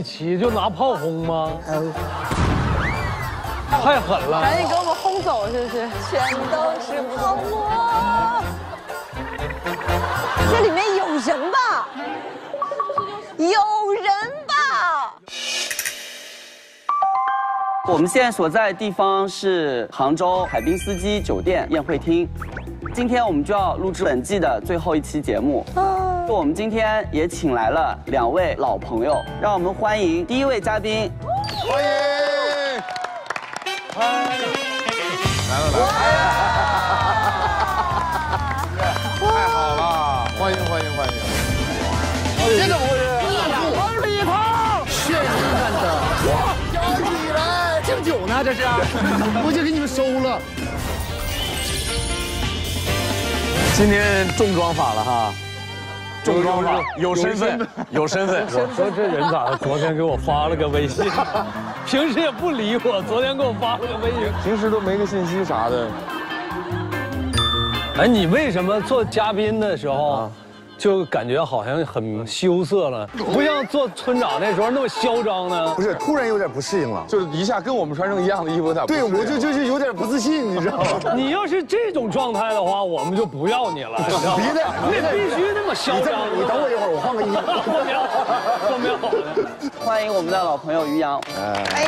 一起就拿炮轰吗？太狠了！赶紧给我们轰走，是不是？全都是泡沫。这里面有人吧？有人吧？我们现在所在的地方是杭州海滨斯基酒店宴会厅。 今天我们就要录制本季的最后一期节目。我们今天也请来了两位老朋友，让我们欢迎第一位嘉宾，欢迎！来了来了！太好了，欢迎欢迎欢迎！这怎么回事？我礼炮，谢谢大家！哇，摇起来！敬酒呢这是？我就给你们收了。 今天重装法了哈，重装法有身份，有身份。我说这人咋？昨天给我发了个微信，平时也不理我，昨天给我发了个微信，平时都没个信息啥的。哎，你为什么做嘉宾的时候，就感觉好像很羞涩了，不像做村长那时候那么嚣张呢？不是，突然有点不适应了，就是一下跟我们穿成一样的衣服，咋？对，我就是有点不自信，你知道吗？你要是这种状态的话，我们就不要你了，你知道吗？别的，你必须那么嚣张。你等我一会儿，我换个衣服。怎么样？怎么样？欢迎我们的老朋友于洋。哎。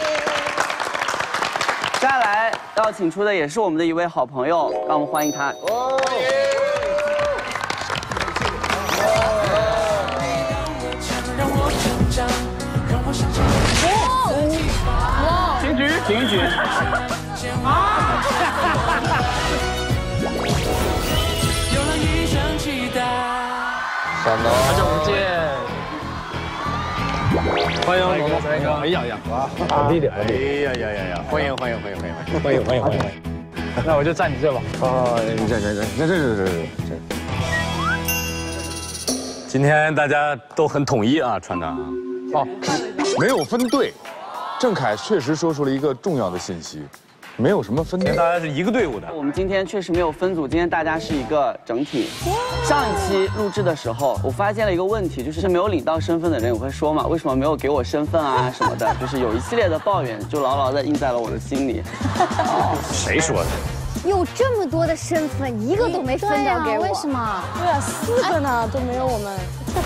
接下来要请出的也是我们的一位好朋友，让我们欢迎他。哦。 停止！啊！小龙，好久不见！欢迎龙龙帅哥！哎呀呀！稳定点！哎呀呀呀呀！欢迎欢迎欢迎欢迎欢迎欢迎欢迎！那我就站你这吧。啊，你站站站，这。今天大家都很统一啊，穿的啊。哦，没有分队。 郑恺确实说出了一个重要的信息，没有什么分队，大家是一个队伍的。我们今天确实没有分组，今天大家是一个整体。上一期录制的时候，我发现了一个问题，就是没有领到身份的人，我会说嘛，为什么没有给我身份啊什么的，就是有一系列的抱怨，就牢牢的印在了我的心里。谁说的？有这么多的身份，一个都没分到给我，为什么？对啊，4个呢都没有我们。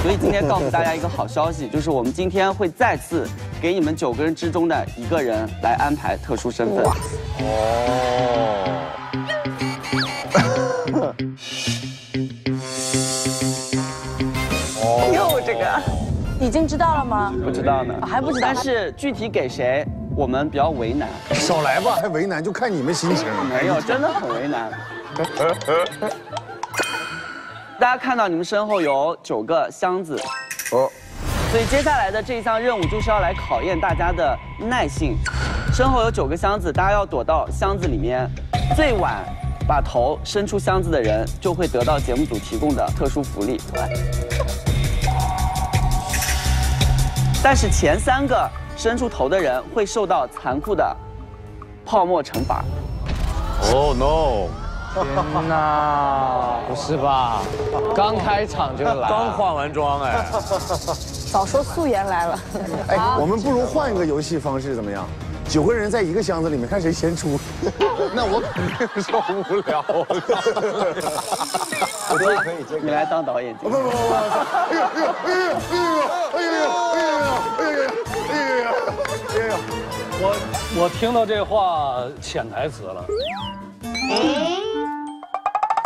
所以今天告诉大家一个好消息，就是我们今天会再次。 给你们9个人之中的一个人来安排特殊身份。哦。又这个，已经知道了吗？不知道呢，还不知道。但是具体给谁，我们比较为难。少来吧，还为难，就看你们心情。没有，真的很为难。大家看到你们身后有9个箱子。哦。 所以接下来的这一项任务就是要来考验大家的耐性。身后有9个箱子，大家要躲到箱子里面，最晚把头伸出箱子的人就会得到节目组提供的特殊福利。但是前3个伸出头的人会受到残酷的泡沫惩罚。Oh no！ 天哪，不是吧？刚开场就来，刚化完妆哎！早说素颜来了。哎，我们不如换一个游戏方式怎么样？9个人在一个箱子里面，看谁先出。那我肯定受不了。我觉得可以，你来当导演。不！哎呦！我听到这话潜台词了。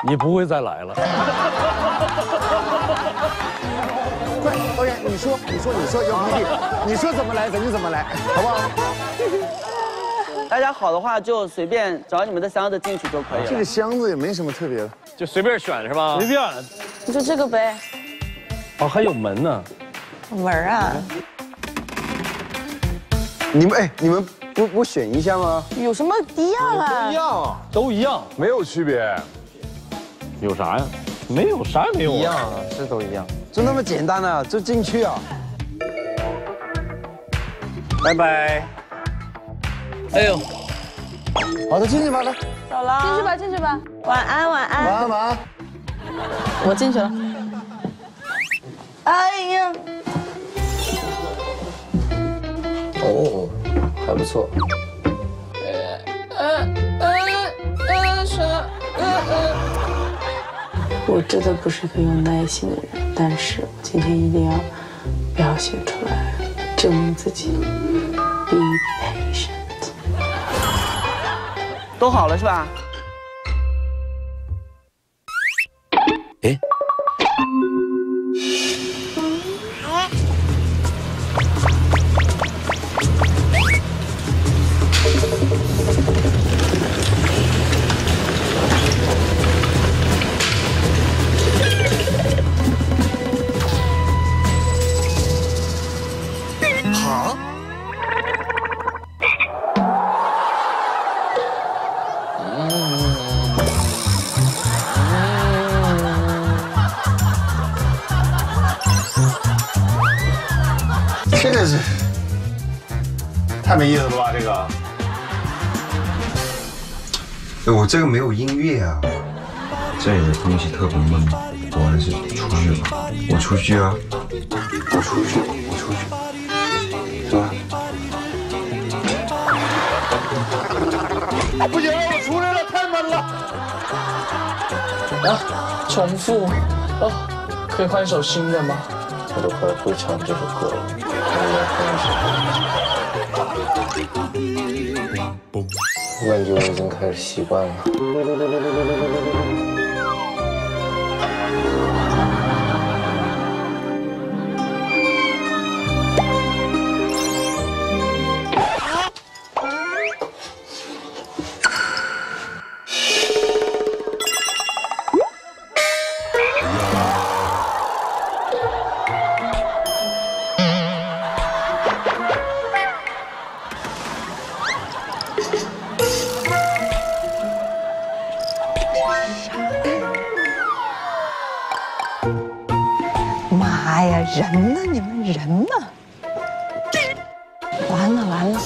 你不会再来了。快，导演，你说，姚迷弟，你说怎么来咱就怎么来，好不好？大家好的话就随便找你们的箱子进去就可以了。这个箱子也没什么特别的，就随便选是吧？随便，就这个呗。哦，还有门呢。门啊。你们。 不选一下吗？有什么一样啊？都一样，都一样，没有区别。有啥呀？没有啥也没有。一样啊，是都一样，就那么简单啊，就进去啊。拜拜。哎呦，好的，进去吧，来。走了。进去吧，进去吧。晚安，晚安。晚安，晚安。我进去了。哎呀。不错。我真的不是一个有耐心的人，但是今天一定要表现出来，证明自己。Be patient。都好了是吧？哎。 这个是太没意思了吧？这个，对我这个没有音乐啊，这里的东西特别闷，我还是出去吧。我出去啊，我出去，我出去，走吧。不行了，我出来了，太闷了。啊，重复哦，可以换一首新的吗？我都快会唱这首歌了。 我感觉我已经开始习惯了。妈呀，人呢？你们人呢？完了完了！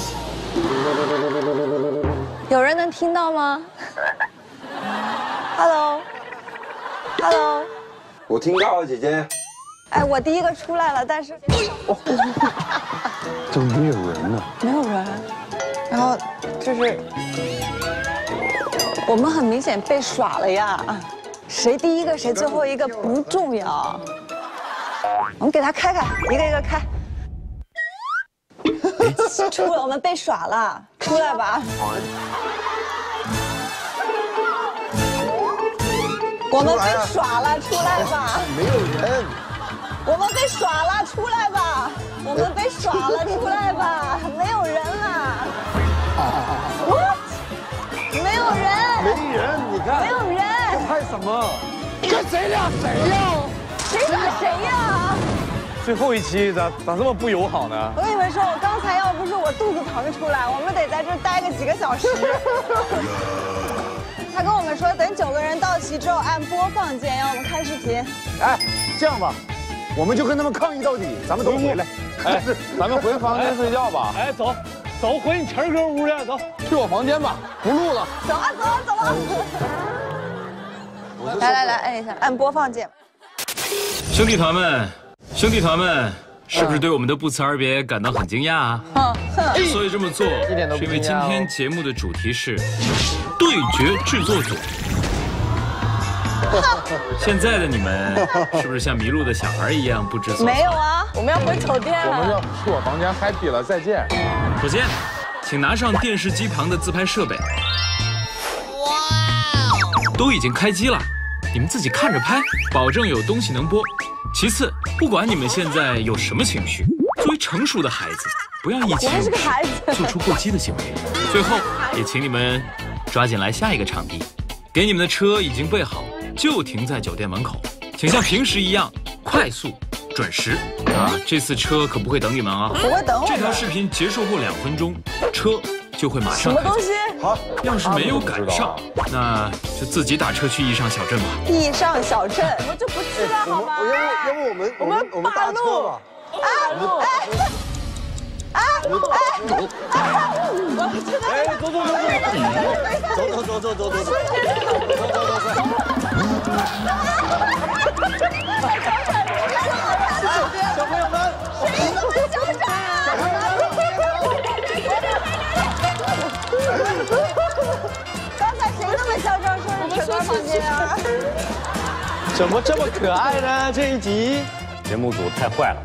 有人能听到吗 ？Hello，Hello， 我听到了，姐姐。哎，我第一个出来了，但是怎么没有人呢？没有人，然后就是我们很明显被耍了呀！谁第一个，谁最后一个不重要。 我们给他开开，一个一个开。出来，我们被耍了，出来吧！我们被耍了，出来吧！没有人。我们被耍了，出来吧！我们被耍了，出来吧！没有人啦！没有人。没人，你看。没有人。拍什么？跟谁俩谁呀？ 谁打谁呀？最后一期咋这么不友好呢？我跟你们说，我刚才要不是我肚子疼出来，我们得在这儿待个几个小时。他跟我们说，等9个人到齐之后，按播放键让我们看视频。哎，这样吧，我们就跟他们抗议到底，咱们都回来。哎，咱们回房间睡觉吧。哎，走，走，回你晨哥屋去，走，去我房间吧，不录了。走啊，走啊，走啊！来来来，按一下，按播放键。 兄弟团们，是不是对我们的不辞而别感到很惊讶啊？所以这么做是因为今天节目的主题是对决制作组。现在的你们是不是像迷路的小孩一样不知所措？没有啊，我们要回酒店了。我们要去我房间 happy 了，再见。首先，请拿上电视机旁的自拍设备。哇！都已经开机了。 你们自己看着拍，保证有东西能播。其次，不管你们现在有什么情绪，作为成熟的孩子，不要意气用事，做出过激的行为。最后，也请你们抓紧来下一个场地。给你们的车已经备好，就停在酒店门口。请像平时一样快速、准时。啊，这次车可不会等你们啊！不会等我。这条视频结束后2分钟，车。 就会马上。什么东西？好，要是没有赶上，那就自己打车去义上小镇吧。义上小镇，我就不去了，好吧？要不我们打车吧？啊！哎！哎！走！小朋友们，谁都别纠缠！呀？怎么这么可爱呢？这一集节目组太坏了，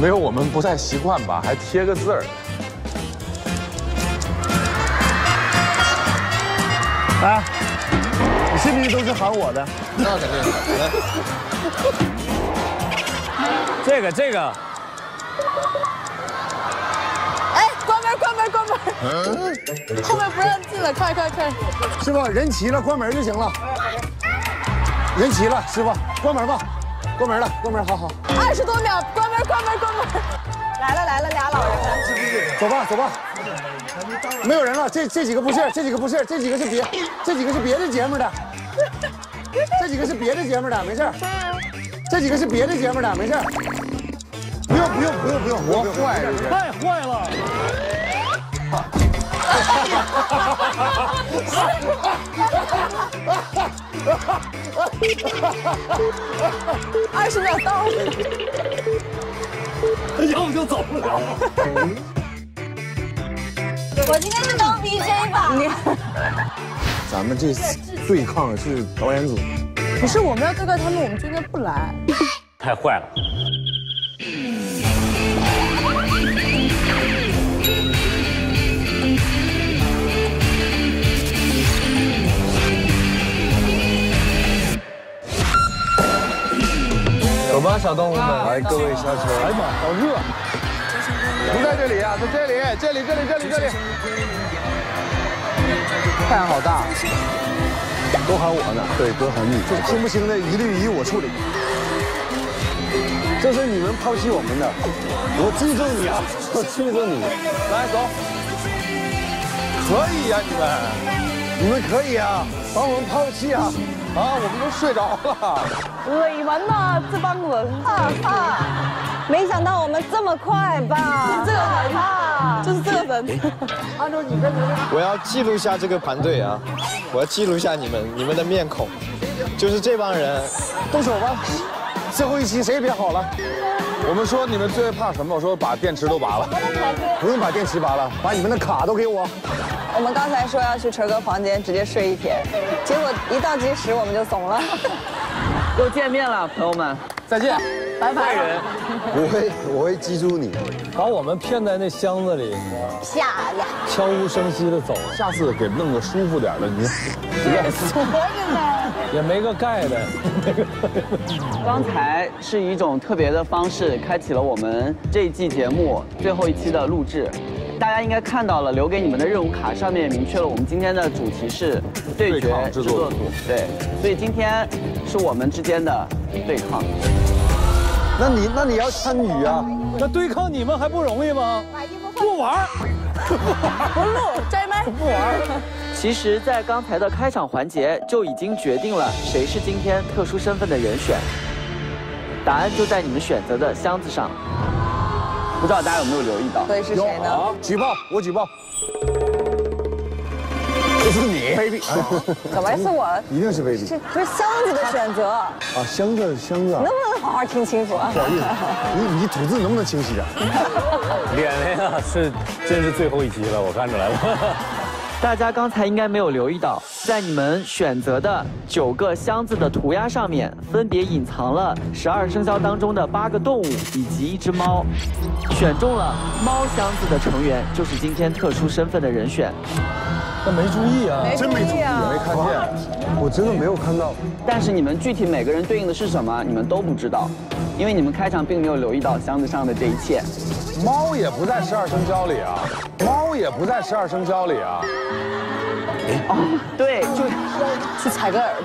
没有我们不太习惯吧？还贴个字儿。啊，你是不是都是喊我的？那肯定。这个。哎，关门！后面不让进了，快！师傅，人齐了，关门就行了。人齐了，师傅，关门吧。关门，好。20多秒，关门。来了，俩老人了。走吧。没有人了，这几个不是，这几个是别的节目的，没事。不用，我坏了，太坏了！20秒到了，要不就走不了。我今天是当 BJ 吧？咱们这次对抗是导演组，不是我们要对抗他们，我们就应该不来。太坏了！走吧，小动物们，来，各位小球，哎呀妈，好热！不在这里啊，在这里，太阳好大，都喊我呢，对，都喊你，就听不清的一律以我处理。这是你们抛弃我们的，我追着你，来走，可以呀，你们可以啊，把我们抛弃啊！啊，我们都睡着了。你们呢？这帮人怕，没想到我们这么快吧？就是这个人。按照你们，我要记录下这个团队啊，我要记录下你们的面孔，就是这帮人。动手吧，最后一期谁也别好了。我们说你们最怕什么？我说把电池都拔了。不用把电池拔了，把你们的卡都给我。我们刚才说要去晨哥房间直接睡一天，结果一到计时我们就怂了。又见面了，朋友们，再见，拜拜。人，我会记住你，把我们骗在那箱子里，漂亮，悄无声息的走。下次给弄个舒服点的，你也缩着呢，也没个盖的。刚才是一种特别的方式，开启了我们这一季节目最后一期的录制。大家应该看到了，留给你们的任务卡上面也明确了，我们今天的主题是对决制作组。对，所以今天是我们之间的对抗。那你要参与啊？那对抗你们还不容易吗？不玩，不录，摘麦，不玩。其实，在刚才的开场环节就已经决定了谁是今天特殊身份的人选，答案就在你们选择的箱子上。不知道大家有没有留意到？对，是谁呢？我举报，这是你 ，baby， 怎么是我？一定是 baby， 这是箱子的选择啊，箱子，能不能好好听清楚啊？不好意思，你吐字能不能清晰点？脸呀，真是最后一集了，我看出来了。大家刚才应该没有留意到，在你们选择的9个箱子的涂鸦上面，分别隐藏了12生肖当中的8个动物以及一只猫。选中了猫箱子的成员就是今天特殊身份的人选。那没注意啊，真没注意，没看见，我真的没有看到。但是你们具体每个人对应的是什么，你们都不知道，因为你们开场并没有留意到箱子上的这一切。猫也不在12生肖里啊，哦，对，就是踩个耳朵。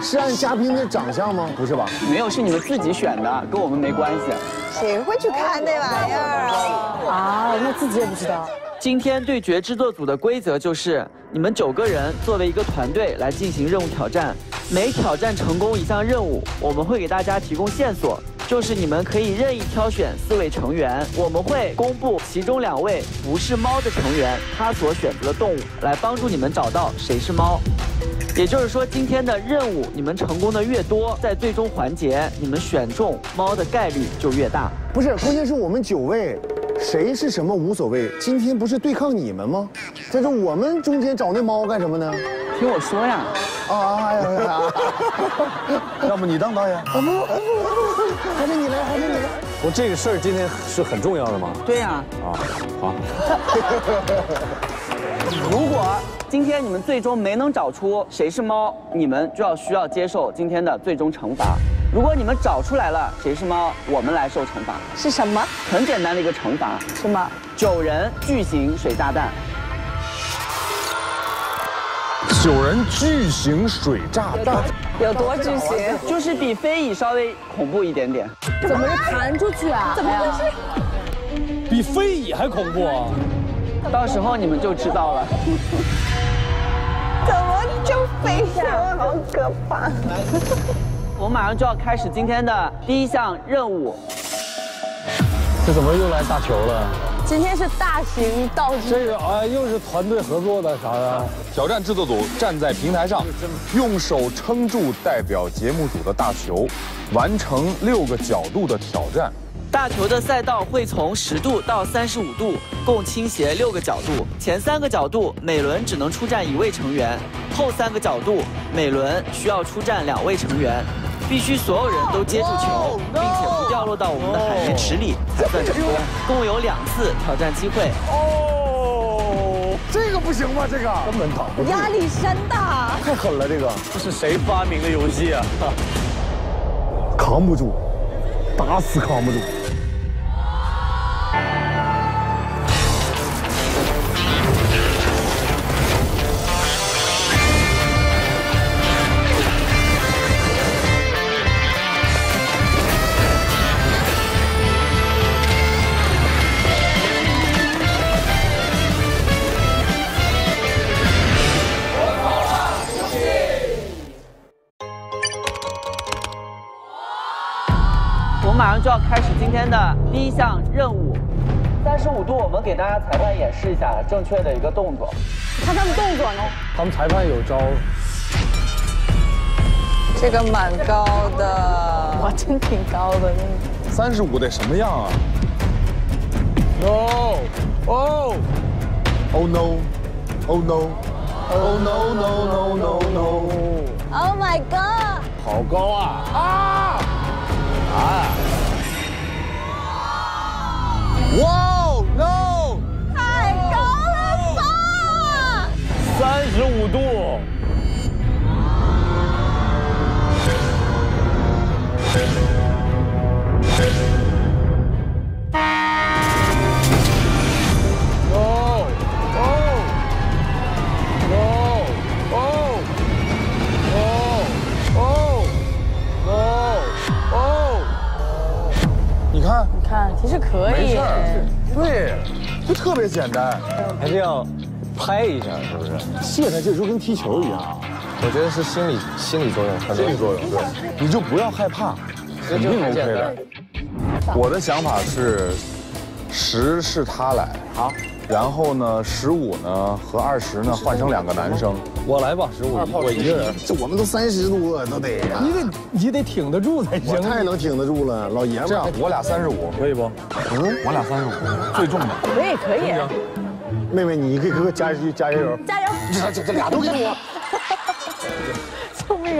是按嘉宾的长相吗？不是吧？没有，是你们自己选的，跟我们没关系。谁会去看那玩意儿啊？那自己也不知道。今天对决制作组的规则就是，你们9个人作为一个团队来进行任务挑战。每挑战成功一项任务，我们会给大家提供线索，就是你们可以任意挑选4位成员，我们会公布其中2位不是猫的成员，他所选择的动物，来帮助你们找到谁是猫。也就是说，今天的任务你们成功的越多，在最终环节你们选中猫的概率就越大。不是，关键是我们9位。谁是什么无所谓，今天不是对抗你们吗？再说我们中间找那猫干什么呢？听我说呀！啊！要不你当导演？不，还是你来，还是你来。我这个事儿今天是很重要的吗？对呀。啊，好。如果今天你们最终没能找出谁是猫，你们就需要接受今天的最终惩罚。如果你们找出来了谁是猫，我们来受惩罚。是什么？很简单的一个惩罚。什么？9人巨型水炸弹。 9人巨型水炸弹有多巨型？就是比飞蚁稍微恐怖一点点。怎么弹出去啊？怎么回事？比飞蚁还恐怖啊！到时候你们就知道了。怎么就飞上了？好可怕！我马上就要开始今天的第一项任务。这怎么又来大球了？ 今天是大型道具，这个啊又是团队合作的啥的。挑战制作组站在平台上，用手撑住代表节目组的大球，完成6个角度的挑战。大球的赛道会从10度到35度，共倾斜6个角度。前3个角度每轮只能出战1位成员，后3个角度每轮需要出战2位成员。 必须所有人都接住球，并且不掉落到我们的海绵池里才算成功。共有2次挑战机会。哦，这个不行吧？这个根本挡不住，压力山大，太狠了！这个这是谁发明的游戏啊？扛不住，打死扛不住。就要开始今天的第一项任务，35度，我们给大家裁判演示一下正确的一个动作。看他们动作呢，他们裁判有招。这个蛮高的，哇，真挺高的。35得什么样啊 ？No， 哦 ，Oh no，Oh no，Oh no no no no no，Oh my god， 好高啊！啊啊！ 哇 ，no！ 太高了吧！35度。哦哦哦哦哦哦哦！你看。 看，其实可以，对，就特别简单，还是要拍一下，是不是？卸开这时候跟踢球一样，我觉得是心理作用，心理作用，对，你就不要害怕，肯定 OK 的。我的想法是，10是他来，好，然后呢，15呢和20呢换成2个男生，我来吧，15，我一个人，这我们都30度了，都得，你得挺得住才行。我太能挺得住了，老爷们。这样，我俩35可以不？嗯，我俩35，最重的。可以。妹妹，你给哥加一句加油！加油！这俩都给我。救命！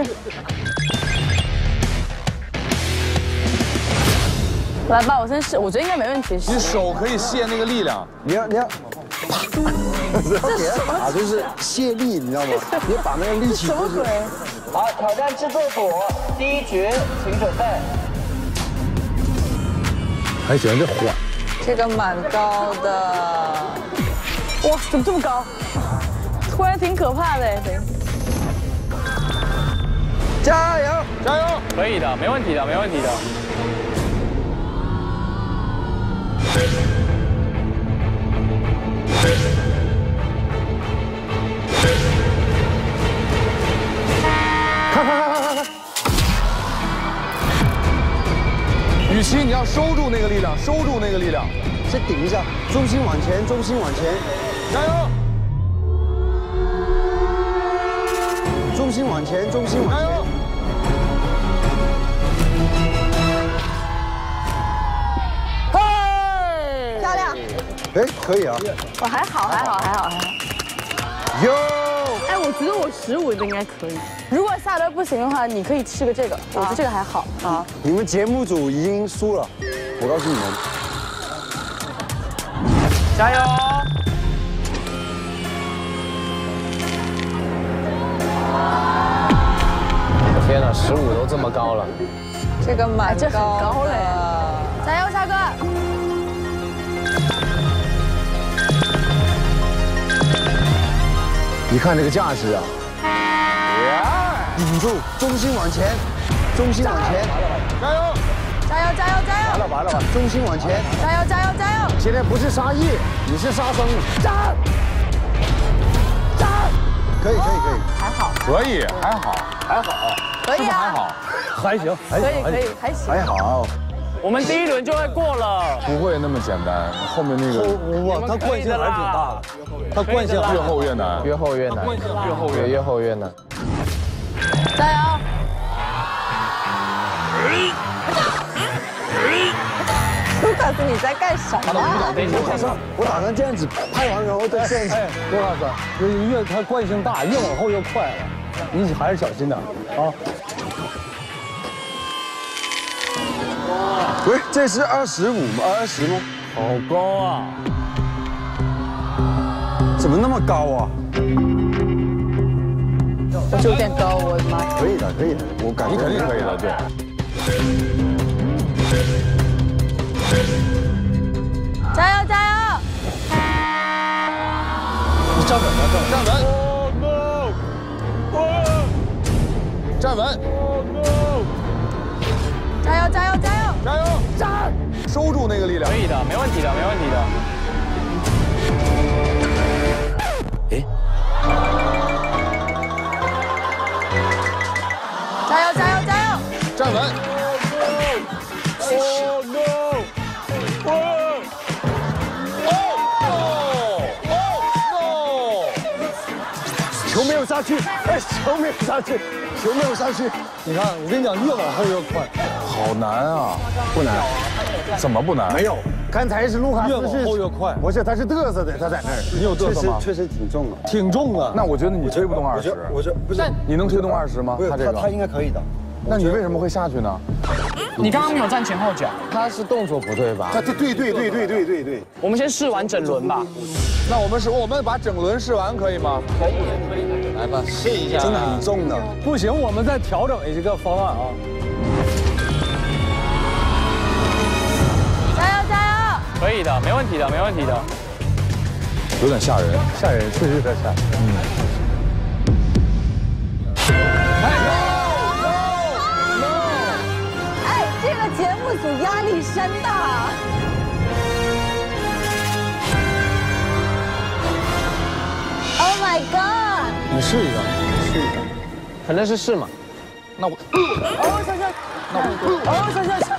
来吧，我先试，我觉得应该没问题。你手可以卸那个力量，你要，啪，别打，就是卸力，你知道吗？你把那个力气。什么鬼？好，挑战制作组第一局，请准备。还行，这缓。这个蛮高的，哇，怎么这么高？突然挺可怕的哎。加油，加油！可以的，没问题的，没问题的。 看！雨琦，你要收住那个力量，收住那个力量，先顶一下，中心往前，中心往前，加油！中心往前，中心往前，加油！ 哎，可以啊！我还好，还好，还好，还好。哟！哎，哎，我觉得我15应该可以。如果下周不行的话，你可以吃个这个，我觉得这个还好。好，你们节目组已经输了，我告诉你们，加油！ 天哪，15都这么高了，这个蛮高嘞！加油，沙哥！你看这个架势啊！顶住，中心往前，中心往前，加油！加油，加油，加油！完了完了完了，中心往前，加油，加油，加油！现在不是杀意，你是杀生，站，站，可以，可以，可以，还好，可以，还好，还好。 可以啊，还好，还行，还行，可以，还行，还好。我们第一轮就会过了，不会那么简单。后面那个，哇，他惯性还挺大的，他惯性越后越难，越后越难，越后越难。加油！卢卡斯，你在干什么？我打算这样子拍完然后再这样子。卢卡斯，越他惯性大，越往后越快了。 你还是小心点啊！不是，这是25吗？20吗？好高啊！怎么那么高啊？就有点高，我的妈！可以的，可以的，我感觉肯定可以的，对。加油，加油！你站稳了，站稳！ 站稳！加油！加油！加油！加油！站！收住那个力量。可以的，没问题的，没问题的。诶！加油！加油！加油！站稳！哦 no！ 哦 no！ 哦 no！ 球没有杀去，哎，球没有杀去。 有没有下去？你看，我跟你讲，越往后越快，好难啊！不难，怎么不难？没有，刚才是卢卡斯越往后越快，不是，他是嘚瑟的，他在那儿。你有嘚瑟吗？确实挺重的，挺重的。那我觉得你推不动20，我觉得不是。你能推动20吗？他这个他应该可以的。那你为什么会下去呢？你刚刚没有站前后脚，他是动作不对吧？对。我们先试完整轮吧。那我们把整轮试完可以吗？可以。 来吧，试一下。真的很重的，不行，我们再调整一个方案啊。加油加油！可以的，没问题的，没问题的。有点吓人，吓人，确实有点吓人。哎，这个节目组压力山大。 Oh my god！ 你试一个，试一个，反正是试嘛。那我，哦，小夏，那我，哦，小夏，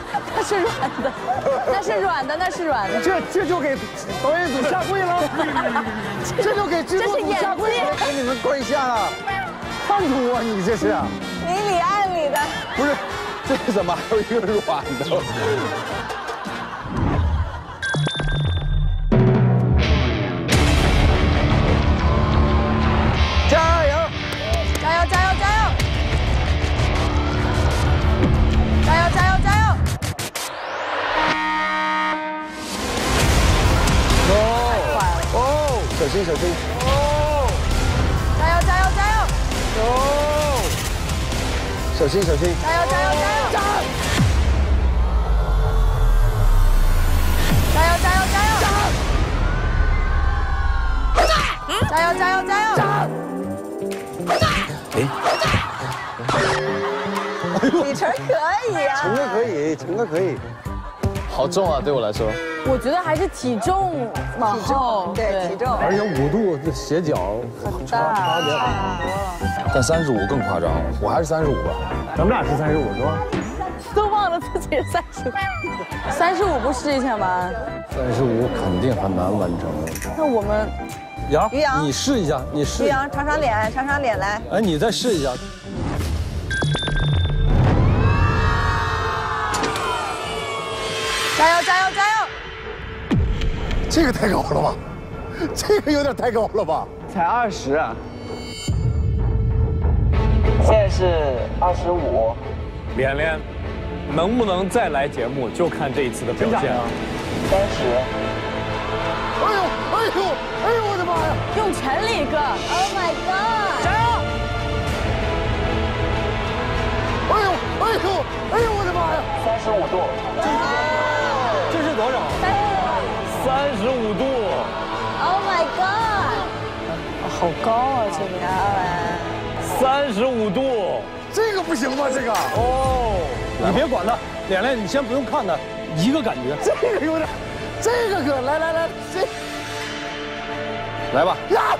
那是软的，那是软的，那是软的。这就给导演组下跪了，这就给制作组下跪了，给你们跪下了，叛徒啊你这是！明里暗里的。不是，这怎么还有一个软的？ 小心，小心！哦！加油，加油，加油！哦！小心，小心！加油，加油，加油！站！加油，加油，加油！站！加油，加油，加油！站！哎！李晨可以啊！晨哥可以，晨哥可以。好重啊，对我来说。 我觉得还是体重往后，对体重，而且5度这斜角很大，但35更夸张，我还是35吧。咱们俩是35是吧？都忘了自己是35，35不试一下吗？35肯定很难完成。那我们，于洋，你试一下，你试。于洋，尝尝脸来。哎，你再试一下。 加油加油加油！这个太高了吧，这个有点太高了吧？才20啊！现在是25。连连，能不能再来节目就看这一次的表现了。30。哎呦哎呦哎呦我的妈呀！用全力哥 ，Oh my god！ 加油！哎呦哎呦哎呦我的妈呀！35度。这是多少？35度。Oh my god！ 好高啊这个。 35度，这个不行吧？这个哦，你别管它，脸脸，你先不用看它，一个感觉。这个有点，这个哥，来来来，这来吧，来。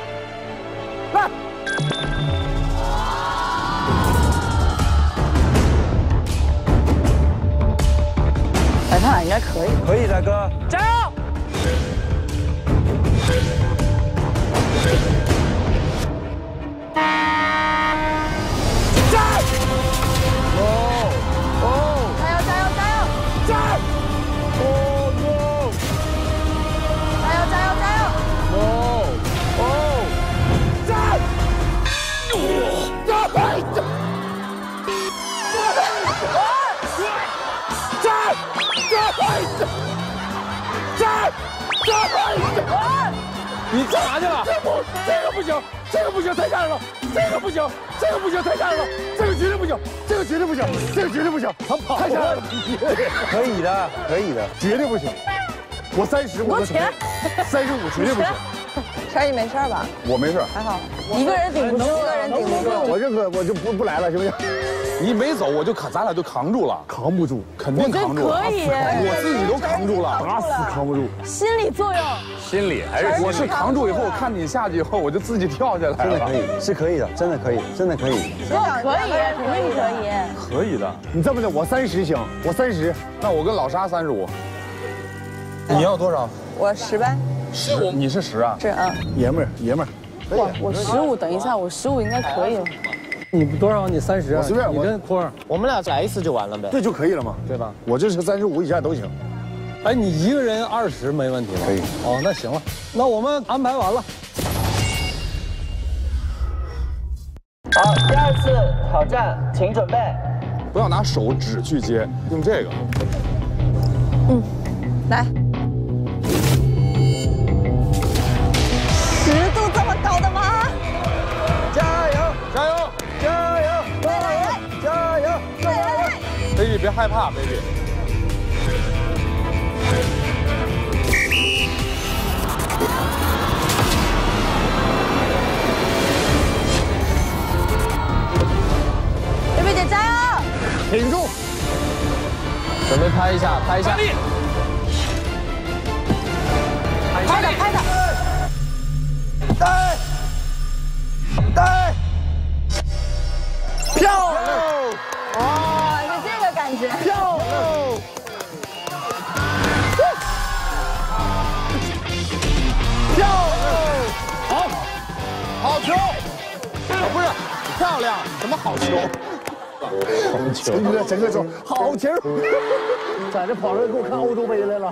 哎，他俩应该可以，可以，大哥，加油！ 你干嘛去了？这个不行，这个不行，太吓人了！这个不行，这个不行，太吓人了！这个绝对不行，这个绝对不行，这个绝对不行！他跑太吓人了！可以的，可以的，绝对不行！我35，35绝对不行！山儿，你没事吧？我没事，还好。一个人顶不住，一个人顶不住。我认可，我就不来了，行不行？ 你没走，我就咱俩就扛住了，扛不住，肯定扛住了。可以，我自己都扛住了，打死扛不住。心理作用，心理还是我是扛住以后，我看你下去以后，我就自己跳下来了。真的可以，是可以的，真的可以，真的可以。可以，肯定可以。可以的，你这么的，我30行，我30，那我跟老沙35。你要多少？我10呗。是我，你是10啊？是啊。爷们儿，爷们儿。我15，等一下，我15应该可以了。 你多少？你30？我随便。你跟坤儿，我们俩来一次就完了呗，这就可以了嘛，对吧？我这是35以下都行。哎，你一个人20没问题吧？可以。哦，那行了，那我们安排完了。好，第二次挑战，请准备。不要拿手指去接，用这个。嗯，来。10度这么高的吗？加油！加油！ baby 别害怕 ，baby。baby 姐加油！挺住！准备拍一下，拍一下。拍他，拍他！哎！哎！漂亮！哇！ 漂亮！漂亮！好，好球！不是漂亮，什么好球？好球！整个球，好球！在这跑着给我看欧洲杯来了。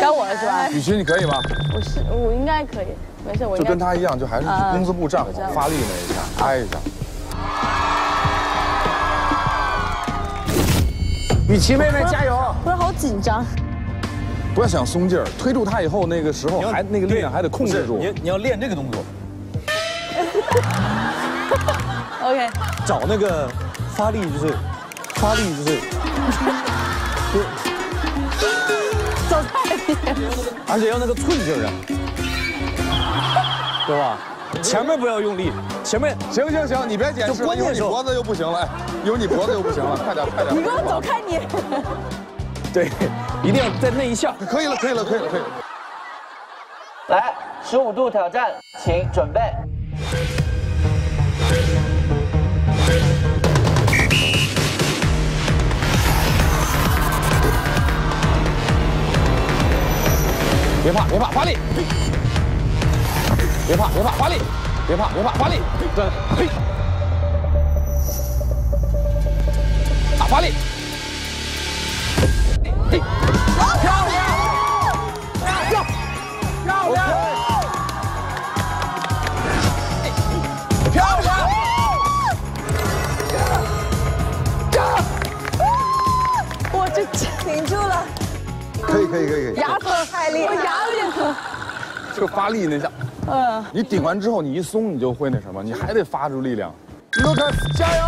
该我了是吧？雨琦，你可以吗？我应该可以，没事，我就跟他一样，就还是工字步站好，发力那一下，拍一下。 雨琦妹妹加油！不是好紧张，不要想松劲儿，推住她以后那个时候还那个力量还得控制住。你要练这个动作。OK。找那个发力就是发力就是。走太远。而且要那个寸劲儿啊，对吧？前面不要用力，前面行行行，你别解释，有你脖子就不行了。 有你脖子又不行了，快点快点！你给我走开你！对，一定要在那一下。可以了可以了可以了可以了。来，15度挑战，请准备。别怕别怕，发力！别怕别怕，发力！别怕别怕，发力！对，嘿。 发力！嘿，漂亮！漂亮！漂亮！漂顶住了。可以。牙疼太厉害，我牙有点疼。这个发力那下，你顶完之后你一松你就会那什么，你还得发出力量。Lucas， 加油！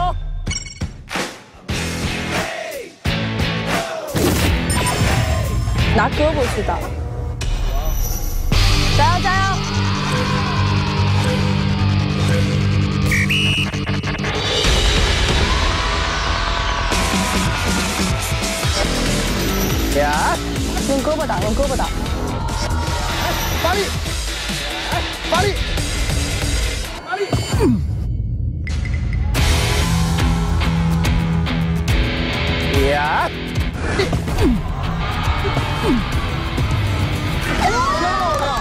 拿胳膊去打，加油！呀，用胳膊打，哎，发力，哎，发力！呀！ Lucas，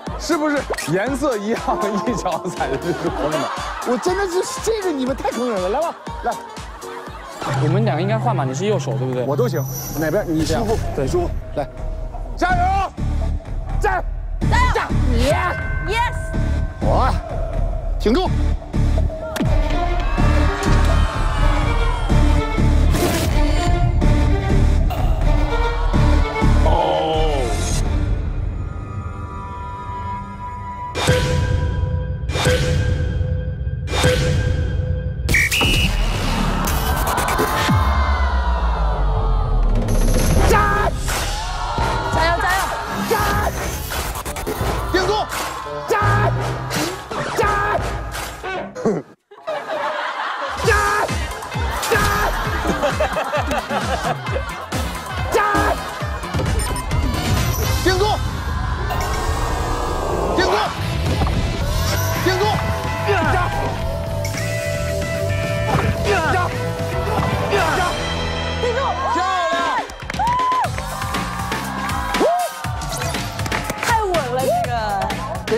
是不是颜色一样，一脚踩的就是坑的？我真的是这个，你们太坑人了！来吧，来，我们两个应该换吧？你是右手对不对？我都行，哪边你舒服，对，舒服。来，加油！加油！Yes！ 我，挺住！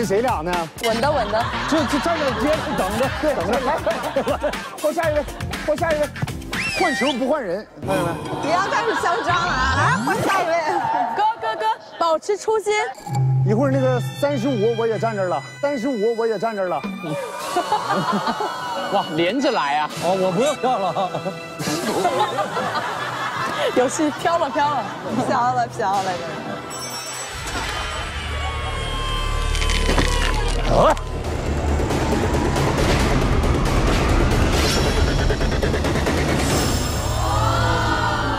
谁俩呢？稳的，就站在街上等着，对，等着。来，换下一位，换球不换人，看见没？不要开始嚣张了啊！来，换下一位，哥，保持初心。一会儿那个35我也站这儿了，哇，连着来啊！哦，我不用票了。有戏飘了，飘了。啊！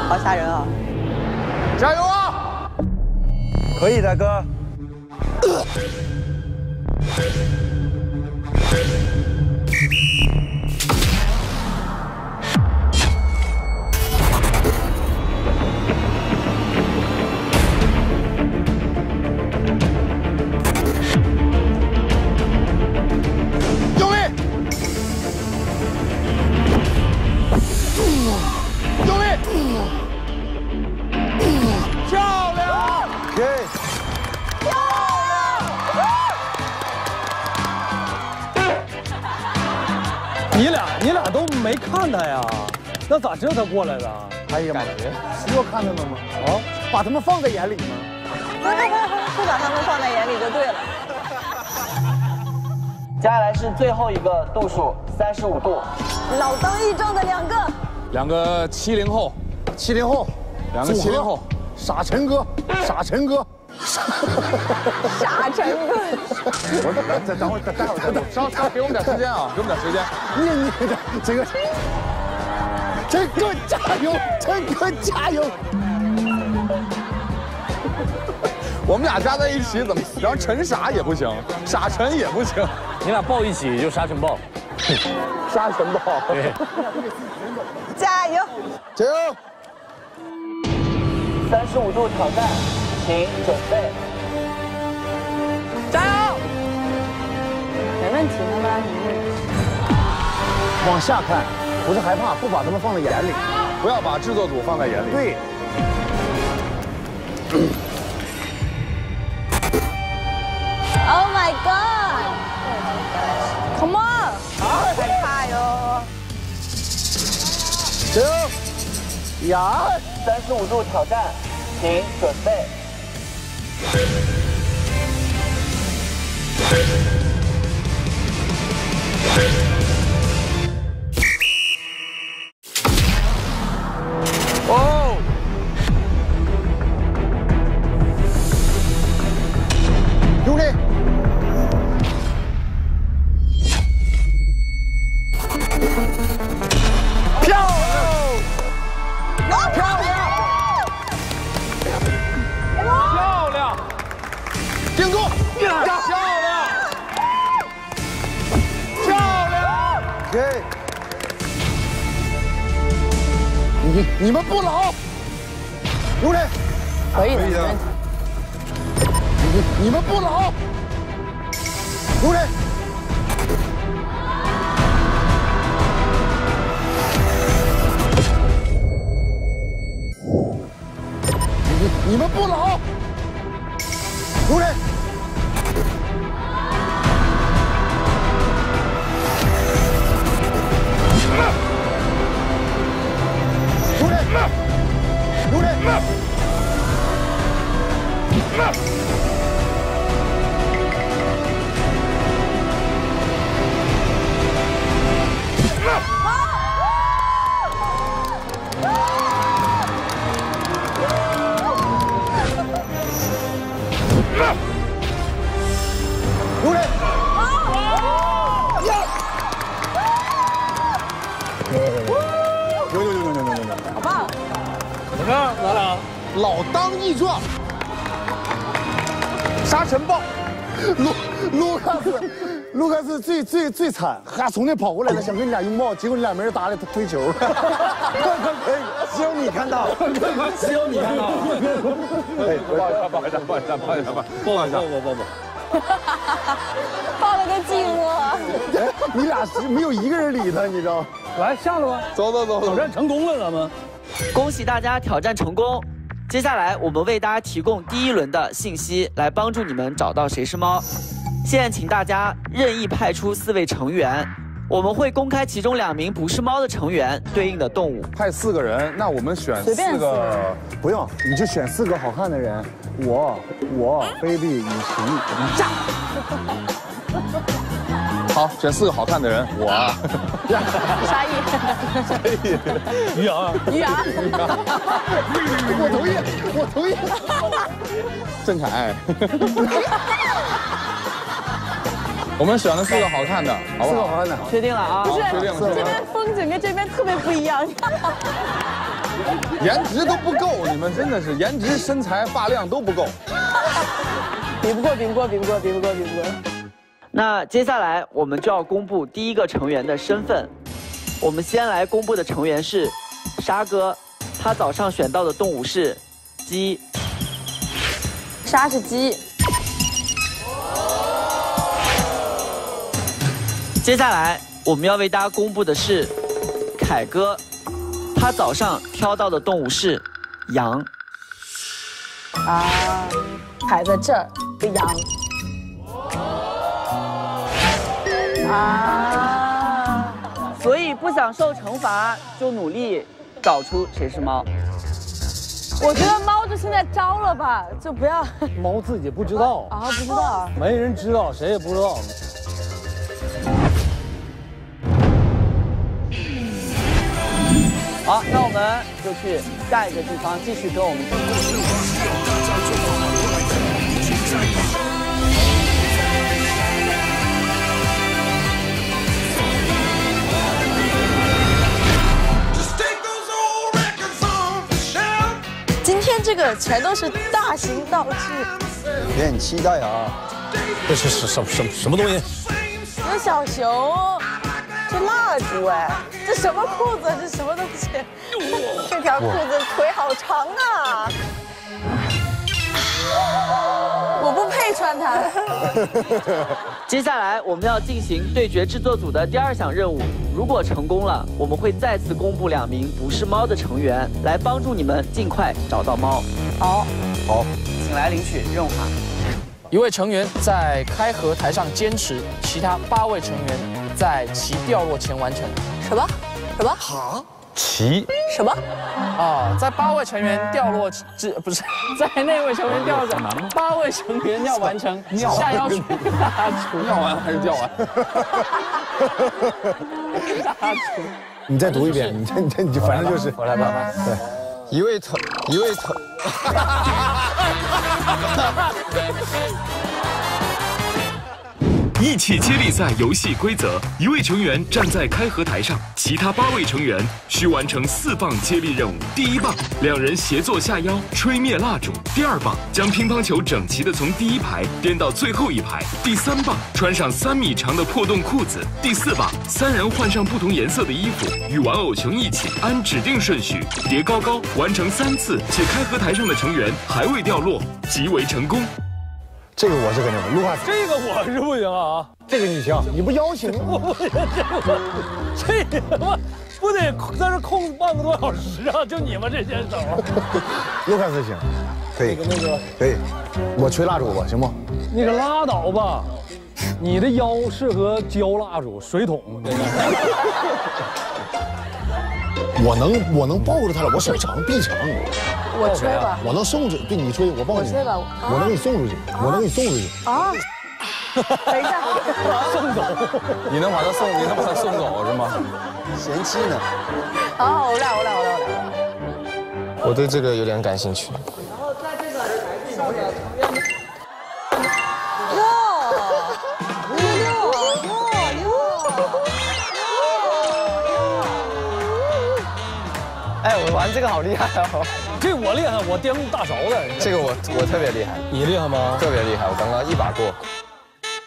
好吓人啊！加油啊！可以的，哥。你俩都没看他呀？那咋知道他过来的？哎呀妈！又看他们吗？啊，把他们放在眼里吗？不把他们放在眼里就对了。接下来是最后一个度数，35度。老当益壮的两个70后，2个70后，傻陈哥。傻陈哥，我等会儿，稍给我们点时间啊，你陈哥加油，我们俩加在一起怎么？然后陈傻也不行，傻陈也不行，你俩抱一起就沙尘暴，对，加油。加油！35度挑战，请准备，加油！没问题，慢慢努力。往下看，不是害怕，不把他们放在眼里，不要把制作组放在眼里。对。Oh my god! Come on! 害怕哟。加油！呀！35度挑战，请准备。哦！用力！漂亮！漂亮！ 顶住！漂亮，漂亮！对，你们不老，用力，可以的，你们不老，用力，你们不老，用力。 老当益壮，沙尘暴，卢卡斯最惨，还从那跑过来了，想跟你俩拥抱，结果你俩没人搭理他，推球。只有你看到，只有你看到。抱一下，抱了个寂寞。你俩是没有一个人理他，你知道？来下了吗？走，挑战成功了，咱们。恭喜大家挑战成功。 接下来，我们为大家提供第一轮的信息，来帮助你们找到谁是猫。现在，请大家任意派出4位成员，我们会公开其中2名不是猫的成员对应的动物。派4个人，那我们选4个，不用，你就选4个好看的人。我 baby 雨晴，炸！好，选4个好看的人。我，沙溢，于洋，我同意。郑恺，我们选了4个好看的，好不好？4个好看的，确定了啊？不是，这边风景跟这边特别不一样。颜值都不够，你们真的是颜值、身材、发量都不够。比不过。 那接下来我们就要公布第一个成员的身份。我们先来公布的成员是沙哥，他早上选到的动物是鸡。沙是鸡。接下来我们要为大家公布的是凯哥，他早上挑到的动物是羊。啊，凯在这儿，个羊。 啊！所以不想受惩罚，就努力找出谁是猫。我觉得猫就现在招了吧，就不要。猫自己不知道啊，不知道，没人知道，谁也不知道。好，那我们就去下一个地方，继续跟我们。 这个全都是大型道具，有点期待啊！这是什么东西？有小熊，这蜡烛哎，这什么裤子？这什么东西？条裤子，腿好长啊！我不配穿它。接下来我们要进行对决制作组的第二项任务，如果成功了，我们会再次公布2名不是猫的成员，来帮助你们尽快找到猫。好，好，请来领取任务卡。 一位成员在开合台上坚持，其他8位成员在其掉落前完成。什么？什么？啊？其？什么？啊，在8位成员掉落之不是在那位成员掉落，8位成员要完成下腰拳大除。要完还是掉完？大除。你再读一遍，你反正就是我来吧。对。 一位疼，一起接力赛游戏规则：1位成员站在开合台上，其他8位成员需完成4棒接力任务。第1棒，2人协作下腰吹灭蜡烛；第2棒，将乒乓球整齐的从第1排颠到最后一排；第3棒，穿上3米长的破洞裤子；第4棒，3人换上不同颜色的衣服，与玩偶熊一起按指定顺序叠高高，完成3次，且开合台上的成员还未掉落，即为成功。 这个我是肯定不，Lucas，这个我是不行啊！这个你行，你不邀请我不行，这个不得在这空半个多小时啊！就你们这些手，Lucas行，可以，那个可以，我吹蜡烛吧，行不？那个拉倒吧，你的腰适合浇蜡烛、水桶。我能抱着他了，我手长臂长。 我吹吧，我能送出去。对，你吹，我抱你。我吹吧，我能给你送出去，我能给你送出去。啊！等一下，送走。你能把他送走是吗？嫌弃呢？哦，我俩。我对这个有点感兴趣。然后在这个上面，哎，我玩这个好厉害哦！ 这我厉害，我颠大勺的。这个我特别厉害，你厉害吗？特别厉害，我刚刚一把过。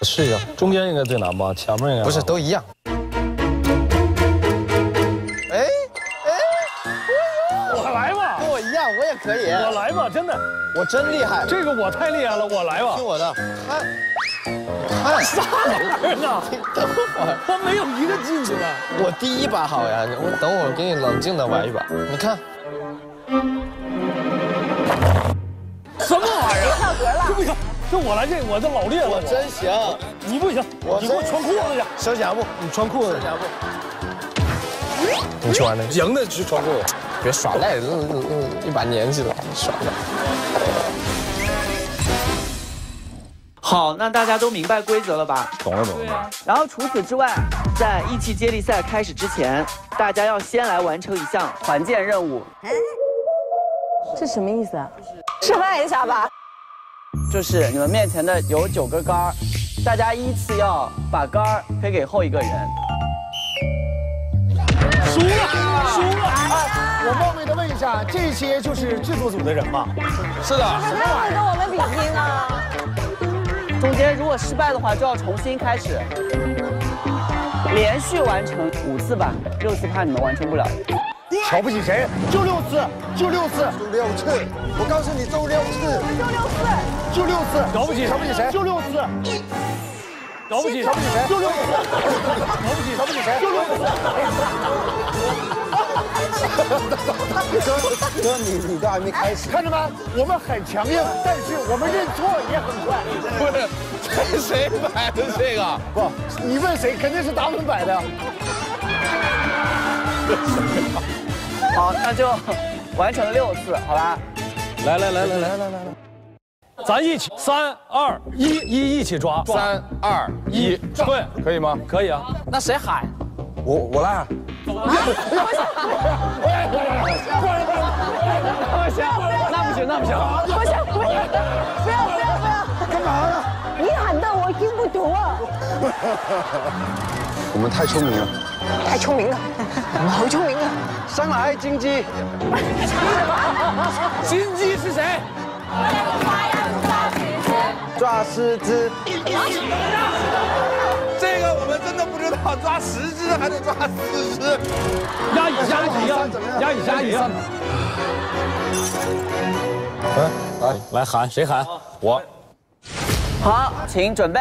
我试一下，中间应该最难吧？前面应该不是都一样。哎，我来吧，跟我一样，我也可以。我来吧，真的，我真厉害。这个我太厉害了，我来吧。听我的，看啥玩意呢？等会儿，我没有一个进去了。我第1把好呀，我等会儿给你冷静的玩一把，你看。 什么玩意儿？跳格了！这不行，这我来这我这老厉害了。我真行，你不行，你给我穿裤子去。小贾布，你穿裤子。小贾布，你穿的赢的去穿裤子，别耍赖，一把年纪了，耍赖。 好，那大家都明白规则了吧？懂了。然后除此之外，在义气接力赛开始之前，大家要先来完成一项团建任务。这什么意思啊？示范一下吧。就是你们面前的有9个杆儿，大家依次要把杆儿推给后一个人。输了！哎，我冒昧的问一下，这些就是制作组的人吗？是的。他们会跟我们比拼啊。 中间如果失败的话，就要重新开始，连续完成5次吧，6次怕你们完成不了。瞧不起谁？就6次，就6次，就6次。我告诉你，就6次，就6次。瞧不起谁？就6次。瞧不起谁？就6次。瞧不起谁？就6次。 哥，你都还没开始，看着吗？我们很强硬，但是我们认错也很快。不是，这谁摆的这个？不，你问谁，肯定是达芬摆的。好，那就完成6次，好吧？来，咱一起3、2、1，一起抓。3、2、1，对，可以吗？可以啊。那谁喊？我来。 不行，那不行，不要，干嘛呢？你喊的我听不懂啊！我们太聪明了，我们好聪明啊！上来，金鸡！金鸡是谁？抓狮子。 抓10只还得抓4只，压一下，压一下，压一下，来喊谁喊我？好，请准备。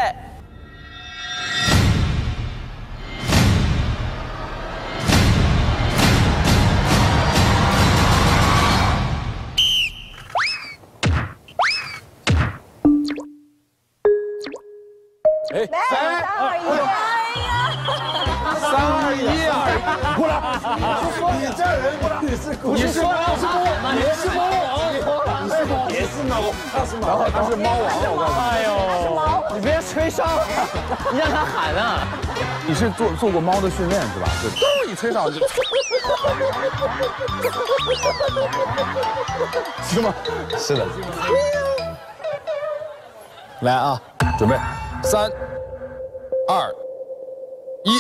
你是猫王，你别吹哨，你让他喊啊！你是做过猫的训练是吧？就咚一吹哨就，是吗？是的。来啊，准备，3、2、1。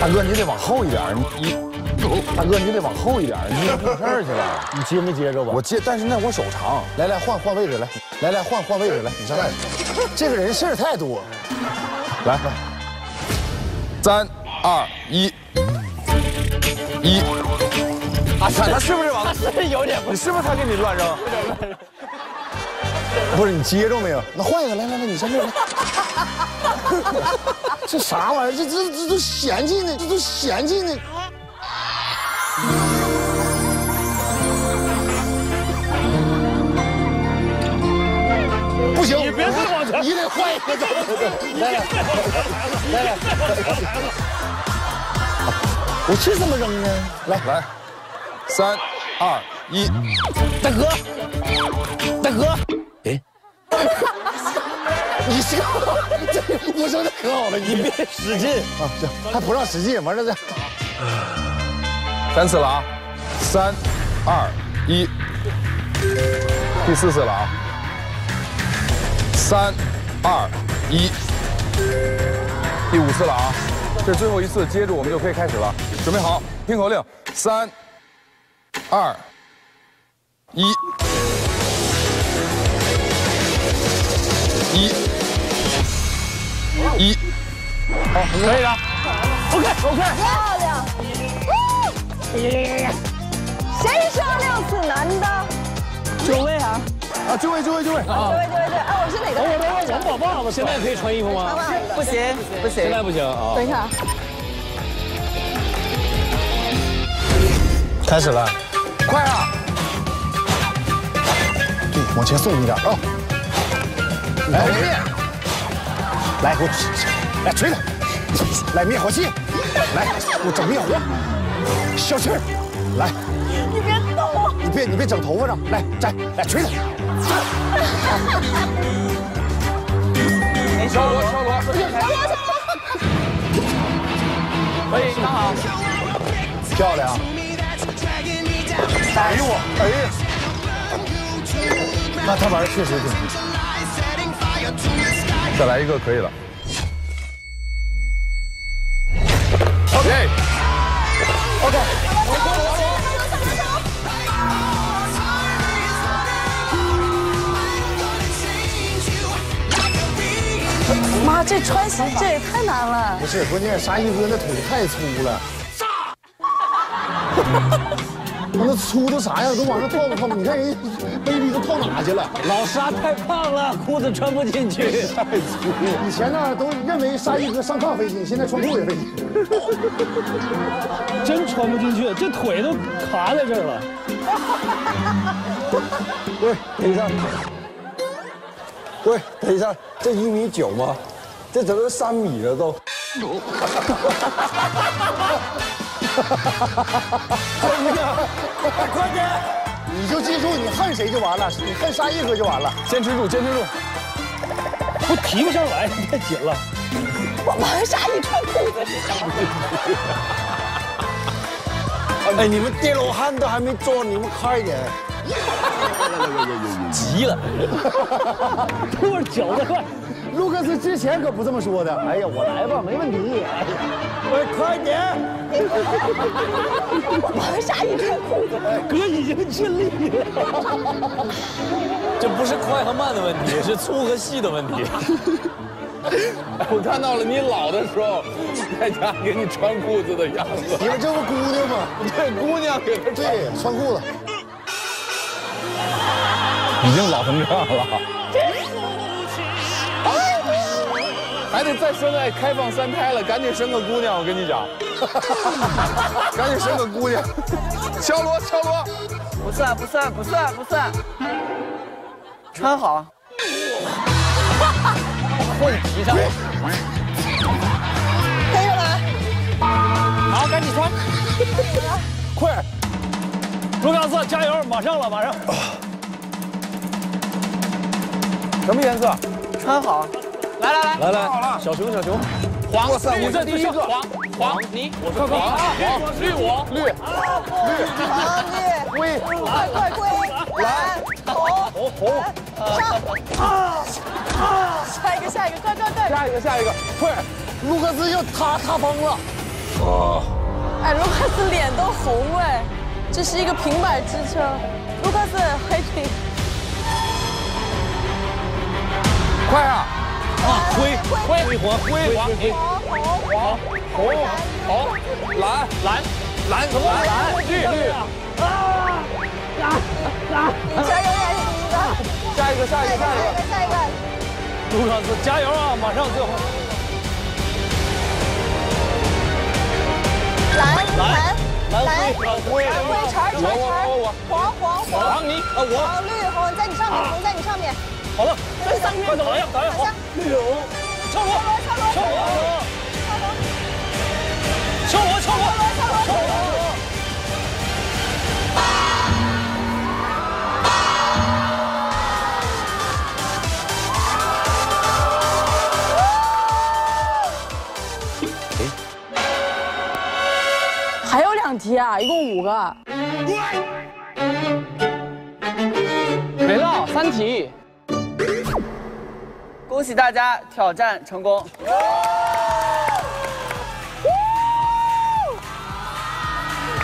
大哥，你得往后一点儿。大哥，你得往后一点儿。你出事儿去了，你接没接着吧？我接，但是那我手长。来来，换位置，来来来，换位置，来，你上来。这个人事儿太多。来来，3、2、1，一。啊，他是不是往？他是有点不，是不是他给你乱扔？有点乱扔。不是你接着没有？那换一个，来来来，你上这来。 这啥玩意儿？这都嫌弃呢，这都嫌弃呢。不行，你别再往前，你得换一个。来来来来，我是这么扔的。来来，3、2、1，大哥，大哥，哎。 你是我说的可好了，你别使劲啊！行，还不让使劲，完了再3次了啊！3、2、1，第4次了啊！3、2、1，第5次了啊！这最后一次，接住我们就可以开始了。准备好，听口令，3、2、1。 一，好，可以了。OK， 漂亮。谁说6次男的？9位啊！啊，9位。啊，9位。啊，我是哪个？我宝爸爸现在可以穿衣服吗？不行，不行，现在不行啊。等一下，开始了，快啊！对，往前送一点啊！来。 来，给我来锤他！来灭火器！来，给我整灭火！消气儿！来，你别动我！你别整头发上！来摘！来锤他！小罗，可以，刚好，漂亮！哎呦我，哎，那他玩的确实挺好。 再来一个可以了。OK， 妈，这穿鞋这也太难了。不是，关键啥衣服那腿太粗了。那粗都啥样？都往上套都套不。你看人家 baby 都套哪去了？老沙太胖了，裤子穿不进去，太粗了。以前呢都认为沙溢哥上炕费劲，现在穿裤也费劲。真穿不进去，这腿都卡在这儿了。喂，等一下。喂，等一下，这1.9米吗？这怎么3米了都？姑娘，快点！你就记住，你恨谁就完了，你恨沙溢哥就完了。坚持住，坚持住！我提不上来，太紧了。我玩沙溢穿裤子是什么？哎，你们电罗汉都还没做，你们快点！急了，拖脚的快。 卢克斯之前可不这么说的。哎呀，我来吧，没问题。哎呀，快点！王沙溢穿裤子，哥已经尽力了。这不是快和慢的问题，是粗和细的问题。我看到了你老的时候，在家给你穿裤子的样子。你们这不姑娘吗？对，姑娘给她对穿裤子，已经老成这样了，还得再生个开放三胎了，赶紧生个姑娘，我跟你讲，赶紧生个姑娘，敲锣敲锣，不算不算不算不算，穿好。 混皮上，跟上来，好，赶紧穿，快！卢卡斯，加油，马上了，马上。什么颜色？穿好。来来来，来来，小熊小熊，黄，哇塞，我这第一个黄你，我是黄，绿我绿，黄绿，快快来，红。 下一个，快！下一个，快！卢克斯又塌崩了。啊！哎，卢克斯脸都红了，这是一个平板支撑。卢克斯还挺。快啊！啊，灰黄红蓝什么蓝绿啊！蓝！你加油！ 下一个，卢卡斯加油啊！马上最后。蓝灰黄你啊我绿红在你上面，红在你上面。好了，在上面怎么样？好，绿红，敲锣。 题啊，一共5个，没了，3题。恭喜大家挑战成功！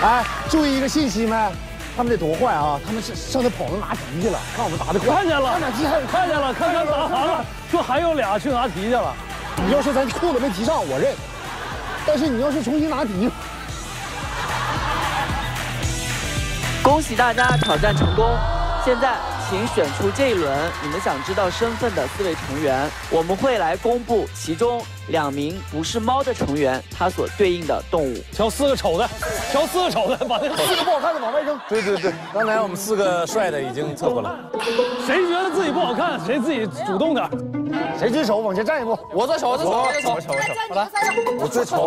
哎，注意一个信息没？他们得多坏啊！他们上次跑着拿题去了，看我们答的快。看见了，看见了，看答完了，说还有俩去拿题去了。你要是咱裤子没提上，我认；但是你要是重新拿题。 恭喜大家挑战成功！现在，请选出这一轮你们想知道身份的4位成员，我们会来公布其中2名不是猫的成员，它所对应的动物。挑4个丑的，挑4个丑的，把那4个不好看的往外扔。对，刚才我们4个帅的已经凑合了。谁觉得自己不好看，谁自己主动点。谁最丑往前站一步。我最丑。好了，我最丑。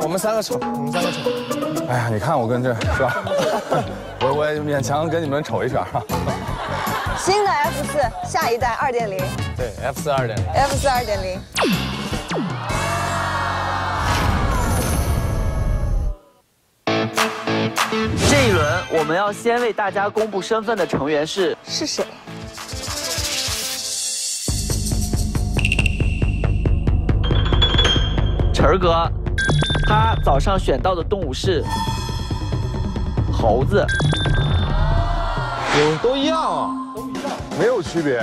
我们3个丑，我们3个丑。哎呀，你看我跟这是吧？我也勉强跟你们瞅一圈啊。新的 F4， 下一代 2.0。对 ，F4 2.0。F4 2.0。这一轮我们要先为大家公布身份的成员是谁？晨儿哥，他早上选到的动物是。 猴子，都一样啊，没有区别。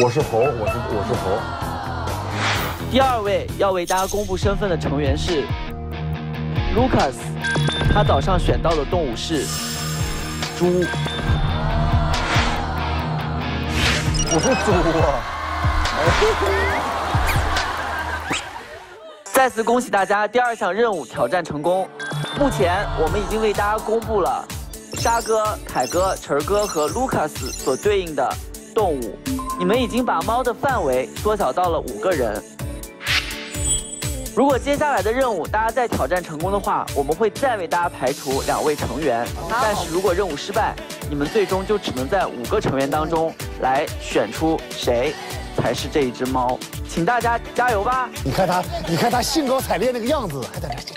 我是猴。第2位要为大家公布身份的成员是 Lucas， 他早上选到的动物是猪。我是猪啊！再次恭喜大家，第2项任务挑战成功。 目前我们已经为大家公布了沙哥、凯哥、晨哥和 Lucas 所对应的动物，你们已经把猫的范围缩小到了5个人。如果接下来的任务大家再挑战成功的话，我们会再为大家排除2位成员。但是如果任务失败，你们最终就只能在5个成员当中来选出谁才是这一只猫。请大家加油吧！你看他兴高采烈那个样子，还在这。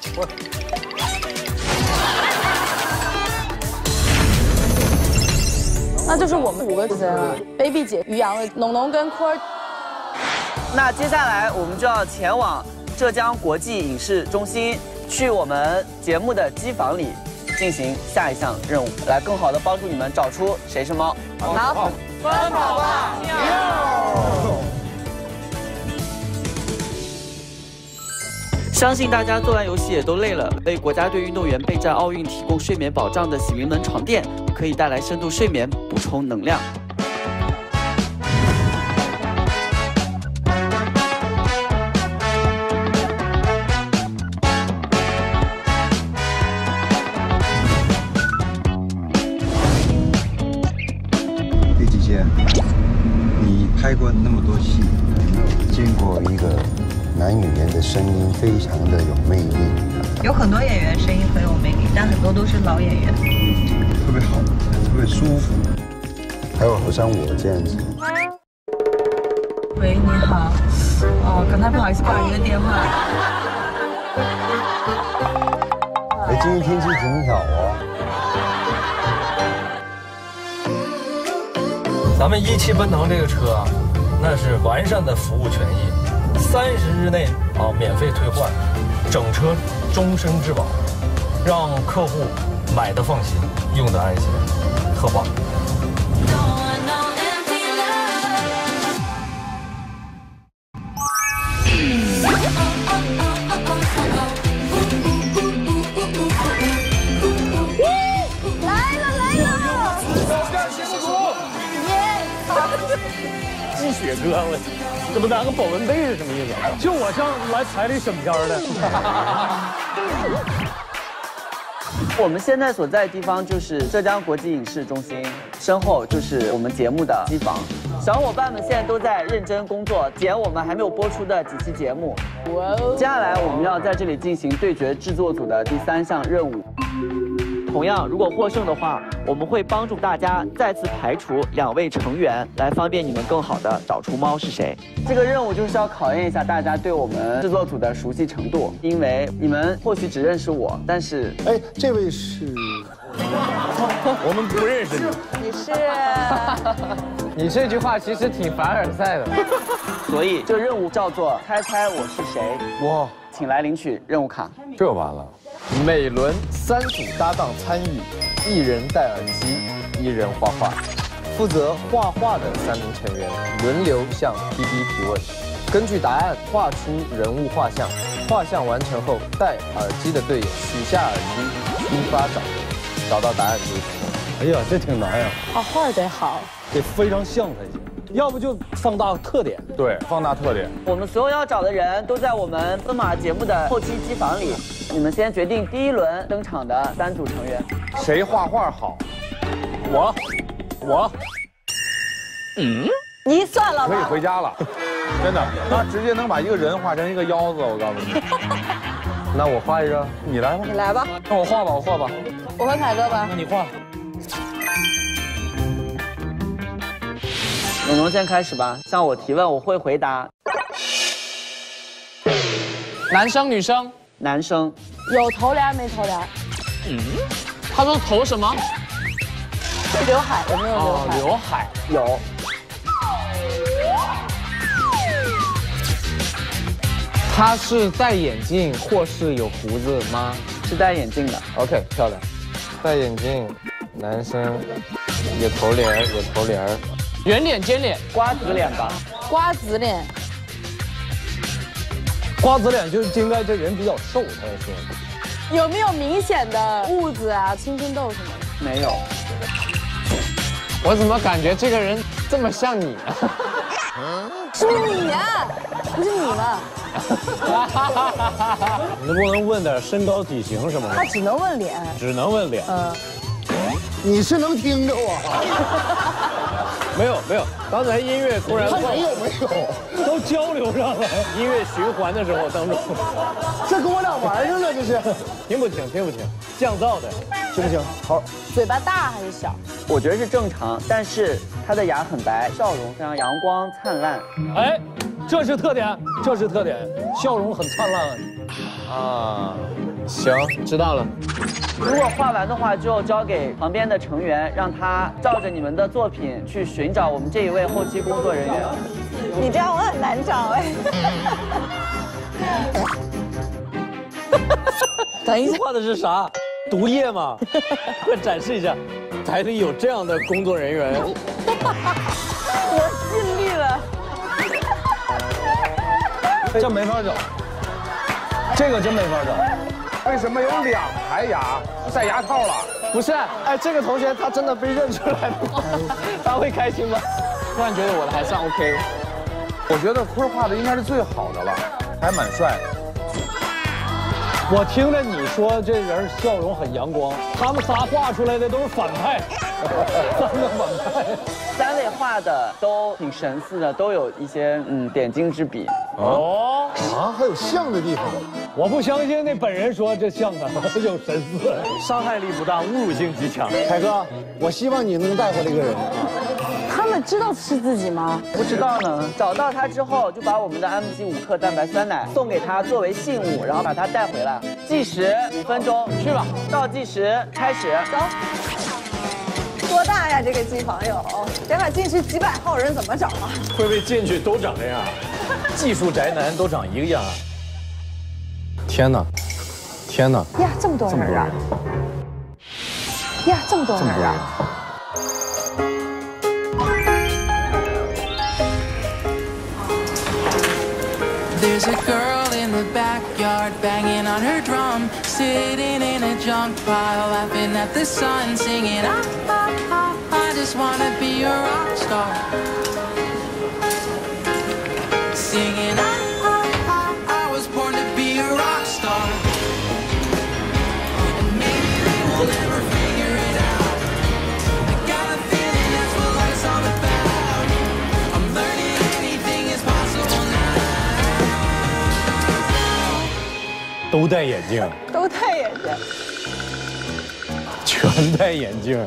那就是我们5个人了 ，baby 姐、于洋、农农跟坤儿。那接下来我们就要前往浙江国际影视中心，去我们节目的机房里进行下一项任务，来更好的帮助你们找出谁是猫。好，奔跑吧，喵！相信大家做完游戏也都累了，为国家队运动员备战奥运提供睡眠保障的醒灵门床垫，可以带来深度睡眠，补充能量。 你拍过那么多戏，见过一个男演员的声音非常的有魅力。有很多演员声音很有魅力，但很多都是老演员。特别好，特别舒服。还有好像我这样子。喂，你好。哦，刚才不好意思挂您的电话。哎，今天天气挺好哦。 咱们一汽奔腾这个车啊，那是完善的服务权益，30日内啊免费退换，整车终身质保，让客户买的放心，用的安心，特棒！鸡血哥，我怎么拿个保温杯是什么意思？就我像来彩礼审片的。我们现在所在的地方就是浙江国际影视中心，身后就是我们节目的机房。小伙伴们现在都在认真工作，剪我们还没有播出的几期节目。接下来我们要在这里进行对决制作组的第3项任务。 同样，如果获胜的话，我们会帮助大家再次排除2位成员，来方便你们更好的找出猫是谁。这个任务就是要考验一下大家对我们制作组的熟悉程度，因为你们或许只认识我，但是哎，这位是，我们不认识你。你这句话其实挺凡尔赛的，所以这任务叫做猜猜我是谁。哇，请来领取任务卡。这完了。 每轮3组搭档参与，1人戴耳机，1人画画。负责画画的3名成员轮流向 PB 提问，根据答案画出人物画像。画像完成后，戴耳机的队友取下耳机，出发找人，找到答案就行。哎呀，这挺难呀！画画得好，得非常像才行。 要不就放大特点，对，放大特点。我们所有要找的人都在我们奔马节目的后期机房里。你们先决定第一轮登场的3组成员，谁画画好？我，嗯，你算了吧，可以回家了，真的，他直接能把一个人画成一个腰子，我告诉你。那我画一个，你来吧，你来吧，那我画吧，我和凯哥吧，那你画。 我们先开始吧，向我提问，我会回答。男生女生？男生。有头帘没头帘？嗯。他说头什么？刘海有没有刘海？刘海有。他是戴眼镜或是有胡子吗？是戴眼镜的。OK， 漂亮。戴眼镜，男生，有头帘。 圆脸、尖脸、瓜子脸吧，瓜子脸，瓜子脸就是应该这人比较瘦，他也说。有没有明显的痦子啊、青春痘什么的？没有。我怎么感觉这个人这么像你啊？是你呀，不是你吗？你能不能问点身高、体型什么的？他只能问脸，只能问脸。你是能听着我？没有，刚才音乐突然没有，都交流上了。音乐循环的时候当中，这跟我俩玩上了，这是听不清，降噪的，行不行？好，嘴巴大还是小？我觉得是正常，但是他的牙很白，笑容非常阳光灿烂。哎，这是特点，笑容很灿烂啊。行，知道了。 如果画完的话，就交给旁边的成员，让他照着你们的作品去寻找我们这一位后期工作人员。你这样我很难找哎。等一下，画的是啥？毒液吗？快展示一下，台里有这样的工作人员。我尽力了。这没法找。这个真没法整。为什么有两排牙？戴牙套了？不是，哎，这个同学他真的被认出来了，他会开心吗？突然觉得我的还算 OK。我觉得坤画的应该是最好的了，还蛮帅的。 我听着你说这人笑容很阳光，他们仨画出来的都是反派，三个反派，三位画的都挺神似的，都有一些点睛之笔。哦啊，还有像的地方？我不相信那本人说这像他有神似，伤害力不大，侮辱性极强。凯哥，我希望你能带回来一个人。他们知道是自己吗？不知道呢。找到他之后，就把我们的 MG5克蛋白酸奶送给他作为信物，然后把他带回来。 计时5分钟，去吧。倒计时开始，走。多大呀？这个机房有，得把进去几百号人怎么找啊？会不会进去都长这样？技术宅男都长一个样。天哪！天哪！呀，这么多人啊！呀，这么多人啊！The backyard banging on her drum, sitting in a junk pile, laughing at the sun, singing, ah, ah, ah, I just wanna be a rock star. Singing, ah, ah, ah, I was born to be a rock star. And maybe they will never figure it out. I got a feeling that's what life's all about. I'm learning anything is possible now. 都戴眼镜，都戴眼镜，全戴眼镜。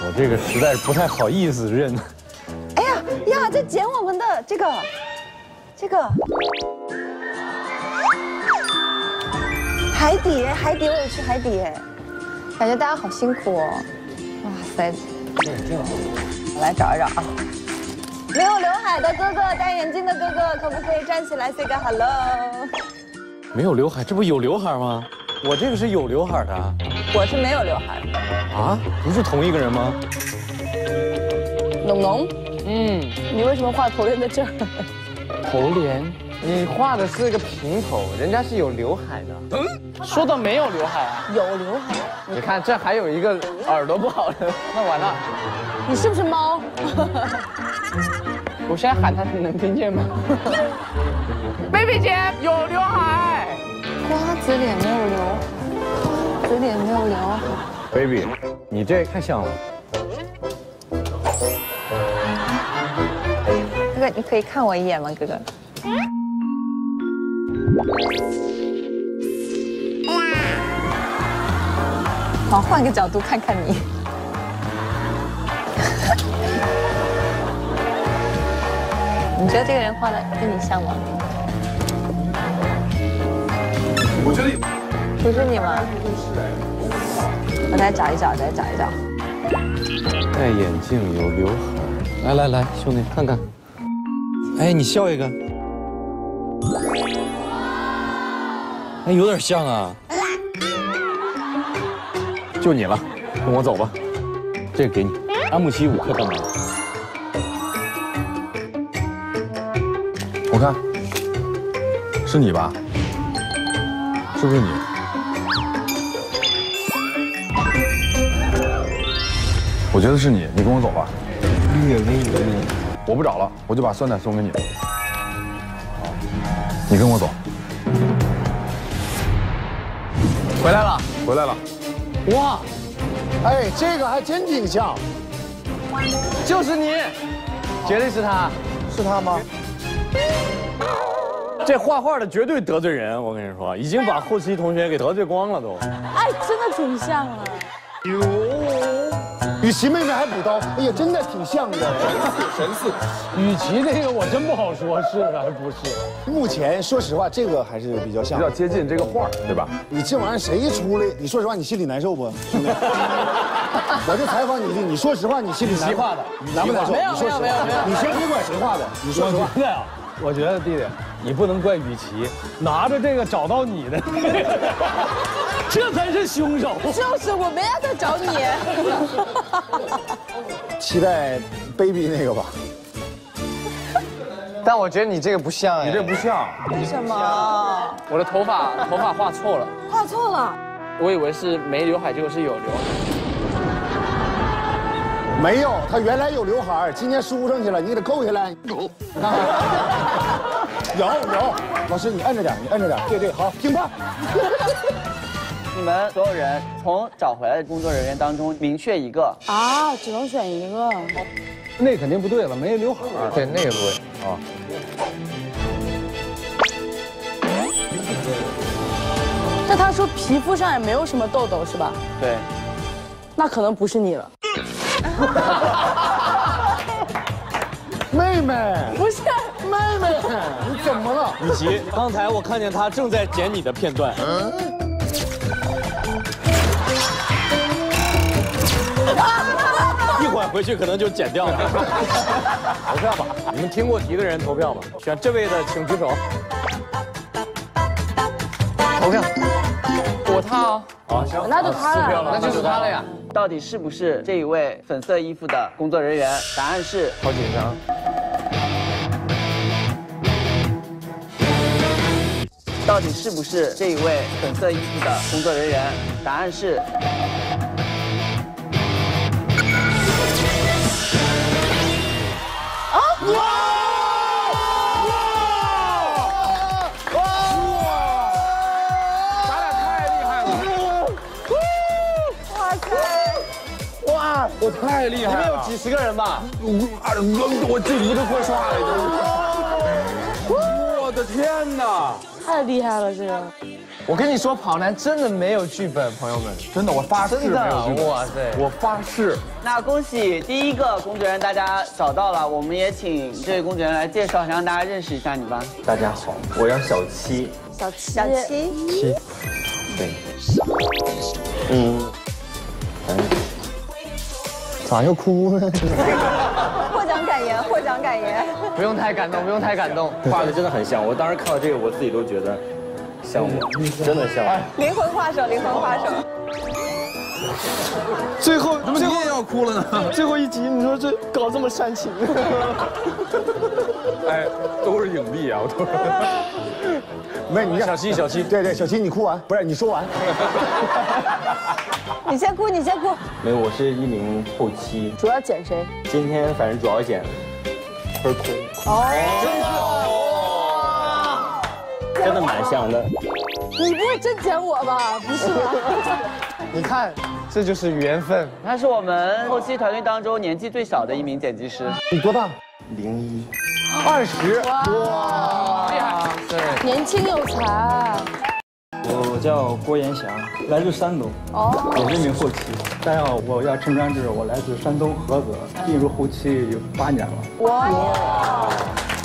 我这个实在是不太好意思认。哎呀呀，在捡我们的这个海底，我也去海底，感觉大家好辛苦哦。哇塞，戴眼镜，我来找一找啊。没有刘海的哥哥，戴眼镜的哥哥，可不可以站起来 say 个 hello？ 没有刘海，这不有刘海吗？我这个是有刘海的、啊，我是没有刘海的啊，不是同一个人吗？农农，你为什么画头帘在这儿？头帘，你画的是个平头，人家是有刘海的。说到没有刘海啊，有刘海。你看这还有一个耳朵不好的，那完了。你是不是猫？我现在喊他，你能听见吗？baby 姐有刘海，瓜子脸没有刘海，瓜子脸没有刘海。baby， 你这太像了。哥哥，你可以看我一眼吗？哥哥。好，换个角度看看你。你觉得这个人画的跟你像吗？ 我觉得不是你吗？我再找一找。戴眼镜有刘海，来，兄弟看看，哎，你笑一个，哎，有点像啊，就你了，跟我走吧，这个给你，MG5克蛋白，我看是你吧。 是不是你？我觉得是你，你跟我走吧。我不找了，我就把酸奶送给你。你跟我走。回来了，回来了。哇，哎，这个还真挺像，就是你，绝对是他，是他吗？ 这画画的绝对得罪人，我跟你说，已经把后期同学给得罪光了都。哎，真的挺像啊！哟，与其妹妹还补刀，哎呀，真的挺像的，神似。与其那个我真不好说是还不是。目前说实话，这个还是比较像，比较接近这个画，对吧？你这玩意儿谁一出来，你说实话，你心里难受不？兄弟，我就采访你一句，你说实话，你心里难受的，难不难受？没有。你先别管谁画的，你说实话。真的呀，我觉得弟弟。 你不能怪雨琦，拿着这个找到你的，这才是凶手。就是我没让他找你。期待 baby 那个吧。但我觉得你这个不像哎，你这不像。为什么？我的头发画错了。画错了。我以为是没刘海，结果是有刘海。没有，他原来有刘海，今天梳上去了，你给他扣下来。有。有，老师你摁着点，你摁着点。对，好，评判。你们所有人从找回来的工作人员当中明确一个啊，只能选一个。那肯定不对了，没刘海儿。对，那个不对啊。但他说皮肤上也没有什么痘痘，是吧？对。那可能不是你了。妹妹。不是。妹妹，你怎么了？雨琦，刚才我看见他正在剪你的片段。嗯。 一会儿回去可能就剪掉了。投票吧，你们听过题的人投票吧。选这位的请举手。投票。我他啊。好，行，那就他了，那就是他了呀。到底是不是这一位粉色衣服的工作人员？答案是。好紧张。到底是不是这一位粉色衣服的工作人员？答案是。 我太厉害了！你们有几十个人吧？我这一个快刷了，我的天哪！太厉害了，这个！我跟你说，跑男真的没有剧本，朋友们，真的，我发誓没有剧本。哇塞！我发誓。那恭喜第一个工作人员，大家找到了。我们也请这位工作人员来介绍，让大家认识一下你吧。大家好，我叫小七。小七。对。咋又哭呢？获奖感言。不用太感动，不用太感动。画的真的很像，我当时看到这个，我自己都觉得像我，真的像我。灵魂画手，灵魂画手。最后要哭了呢？最后一集，你说这搞这么煽情？哎，都是影帝啊，我都是。没你小七，对，小七你哭完，不是你说完。你先哭。没有，我是一名后期。主要剪谁？今天反正主要剪坤坤。哦，真的蛮像的。你不会真剪我吧？不是吧？你看，这就是缘分。他是我们后期团队当中年纪最小的一名剪辑师。你多大？01。20。哇，厉害！对，年轻有才。 我叫郭延祥，来自山东，也是一名后期。大家好，我叫陈专志，我来自山东菏泽，进入后期有8年了。哇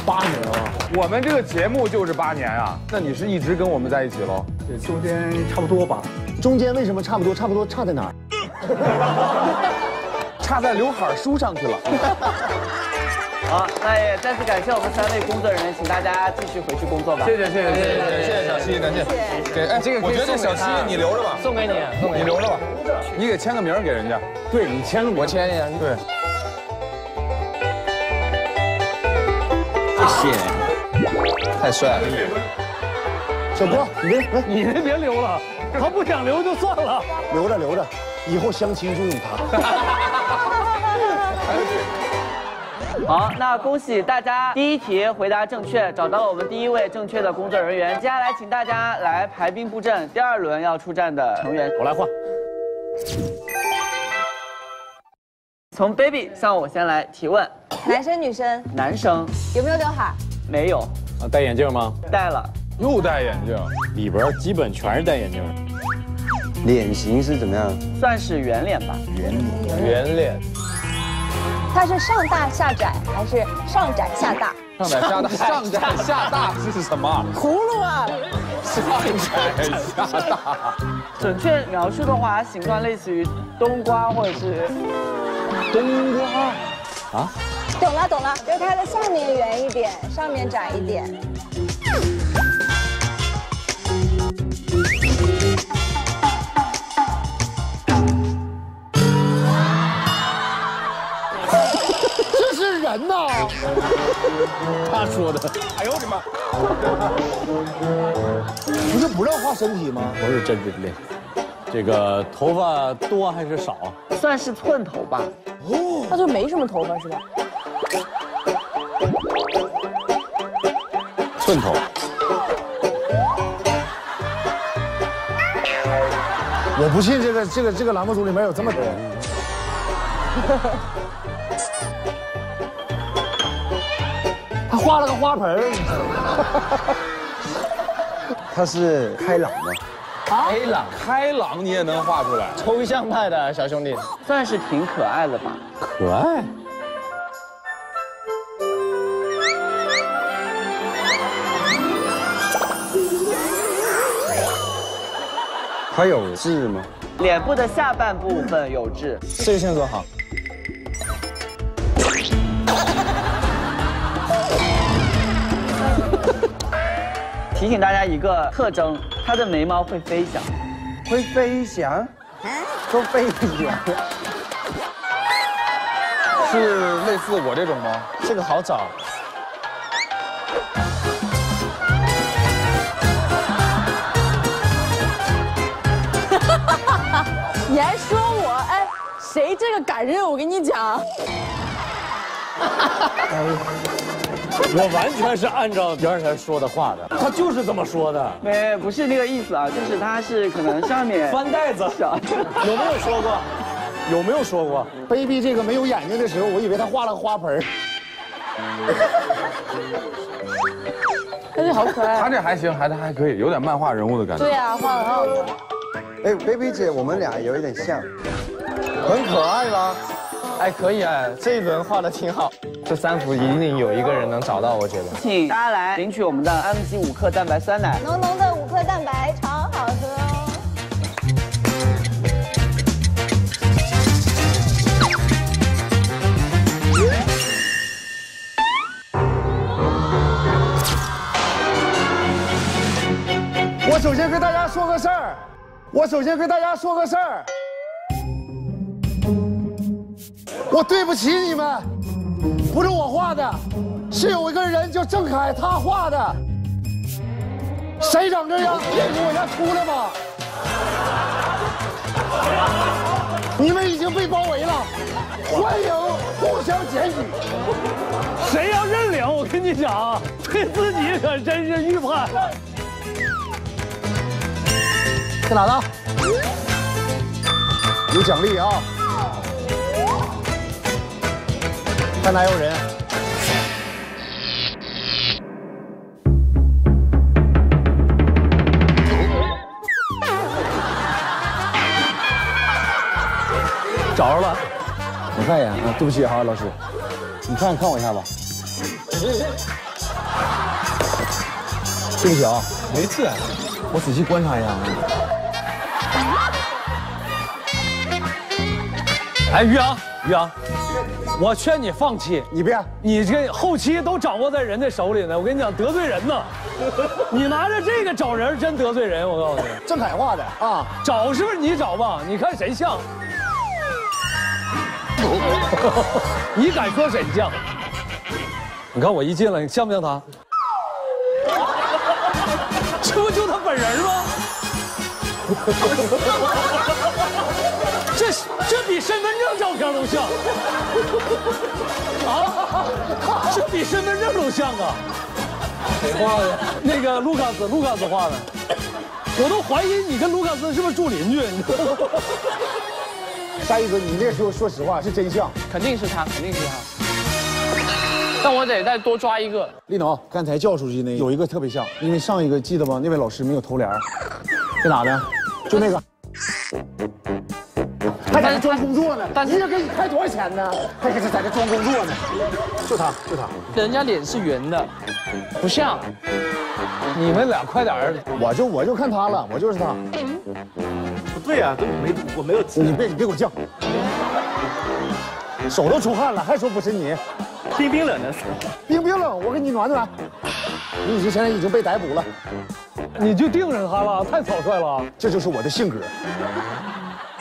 ，8年啊！我们这个节目就是8年啊。那你是一直跟我们在一起喽？对，中间差不多吧。中间为什么差不多？差不多差在哪儿？差在刘海梳上去了。好，那也再次感谢我们3位工作人员，请大家继续回去工作吧。谢谢小七，感谢。给哎，这个我觉得小七你留着吧，送给你，你留着吧，你给签个名给人家。对你签了，我签一下。对。谢谢，太帅了。小郭，你别留了，他不想留就算了。留着，以后相亲就用他。 好，那恭喜大家第一题回答正确，找到我们第一位正确的工作人员。接下来请大家来排兵布阵，第二轮要出战的成员，我来换。从 baby 向我先来提问，男生女生？男生。有没有刘海？没有。啊，戴眼镜吗？戴了。又戴眼镜，里边基本全是戴眼镜。脸型是怎么样？算是圆脸吧。圆脸。 它是上大下窄还是上窄下大？上窄下大是什么？葫芦啊！上窄下大。准确描述的话，形状类似于冬瓜或者是冬瓜啊？懂了，就是它的下面圆一点，上面窄一点。人呐，他说的。哎呦我的妈！不是不让画身体吗？不是真真练。这个头发多还是少？算是寸头吧。哦，那就没什么头发是吧？寸头。 我不信这个栏目组里面有这么多。他画了个花盆儿。他是开朗的。开朗，开朗你也能画出来？抽象派的小兄弟，算是挺可爱的吧？可爱。 他有痣吗？脸部的下半部分有痣。这个线索好。提醒大家一个特征，他的眉毛会飞翔。会飞翔？说飞翔？是类似我这种吗？这个好找。 你还说我哎，谁这个敢认？我跟你讲，我完全是按照第二天说的话的，他就是这么说的。没，不是那个意思啊，就是他是可能上面翻袋子，有没有说过？有没有说过 ？baby 这个没有眼睛的时候，我以为他画了个花盆。他这好可爱。他这还行，还可以，有点漫画人物的感觉。对呀、啊，画的很好看。 哎 ，baby 姐，我们俩有一点像，很可爱啦。哎，可以啊，这一轮画的挺好。这三幅一定有一个人能找到，我觉得。请大家来领取我们的 MG 5克蛋白酸奶，浓浓的5克蛋白，超好喝哦。我首先跟大家说个事儿。 我对不起你们，不是我画的，是有一个人叫郑恺，他画的。谁长这样，别从我家出来吧！你们已经被包围了，欢迎互相检举。谁要认领，我跟你讲，对自己可真是预判。 在哪呢？有奖励啊！看哪有人？找着了！我看一眼啊，对不起啊，老师，你看我一下吧。对不起啊，没事，我仔细观察一下啊。 哎，于洋，我劝你放弃，你别，你这后期都掌握在人的手里呢。我跟你讲，得罪人呢，你拿着这个找人，真得罪人。我告诉你，郑恺画的啊，找是不是你找吧？你看谁像？你敢说谁像？你看我一进来，你像不像他？这不就他本人吗？这比身份证照片都像啊！这比身份证都像啊！谁画的？那个卢卡斯画的，我都怀疑你跟卢卡斯是不是住邻居？你知道吗？大一哥，你那时候说实话是真像，肯定是他，肯定是他。但我得再多抓一个。立农，刚才叫出去那有一个特别像，因为上一个记得吗？那位老师没有头帘，在哪呢？就那个。 还在这装工作呢，但是一个给你开多少钱呢？还在这装工作呢，就他，人家脸是圆的，不像。你们俩快点儿，我就看他了，我就是他。不对呀、啊，我没有。你别给我犟，手都出汗了，还说不是你。冰冷的，冰冷，我给你暖暖。你现在已经被逮捕了，你就盯上他了，太草率了。这就是我的性格。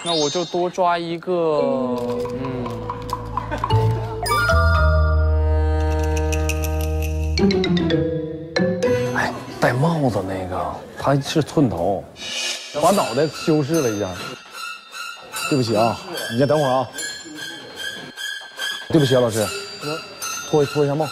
那我就多抓一个，嗯。戴帽子那个，他是寸头，把脑袋修饰了一下。对不起啊，你先等会儿啊。对不起啊，老师，脱一下帽。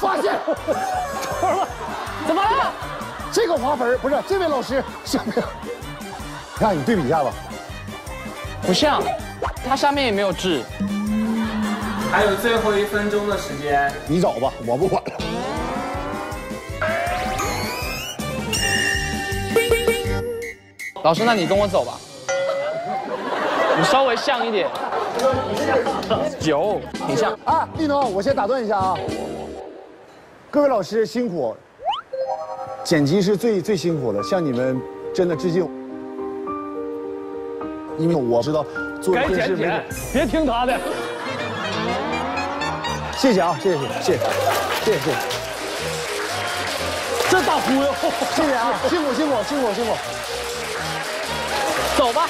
发现，头了，怎么了？这个花盆不是这位老师像不像？让你对比一下吧，不像，它下面也没有痣。还有最后1分钟的时间，你找吧，我不管了。老师，那你跟我走吧，你稍微像一点。有，挺像。啊，立冬，我先打断一下啊。 各位老师辛苦，剪辑是最辛苦的，向你们真的致敬。因为我知道做这件事没准，别听他的。谢谢啊，谢谢。这大忽悠，谢谢啊，辛苦。走吧。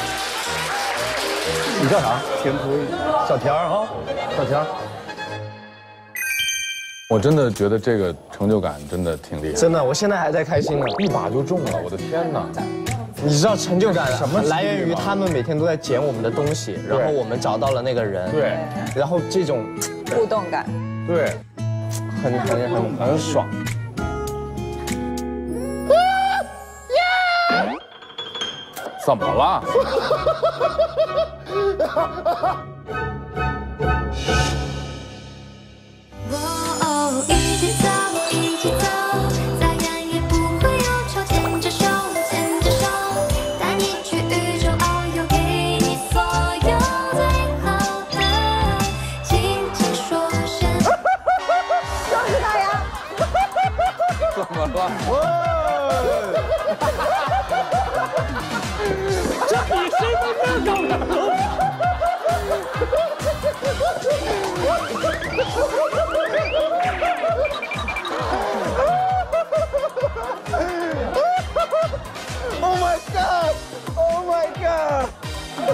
你叫啥？田璞，小田儿哈，小田儿。 我真的觉得这个成就感真的挺厉害，真的，我现在还在开心呢，一把就中了，我的天哪！你知道成就感什么来源于他们每天都在捡我们的东西，然后我们找到了那个人，对，然后这种互动感，对，很爽。怎么了？这比身份证更牛！Oh my god! Oh my god!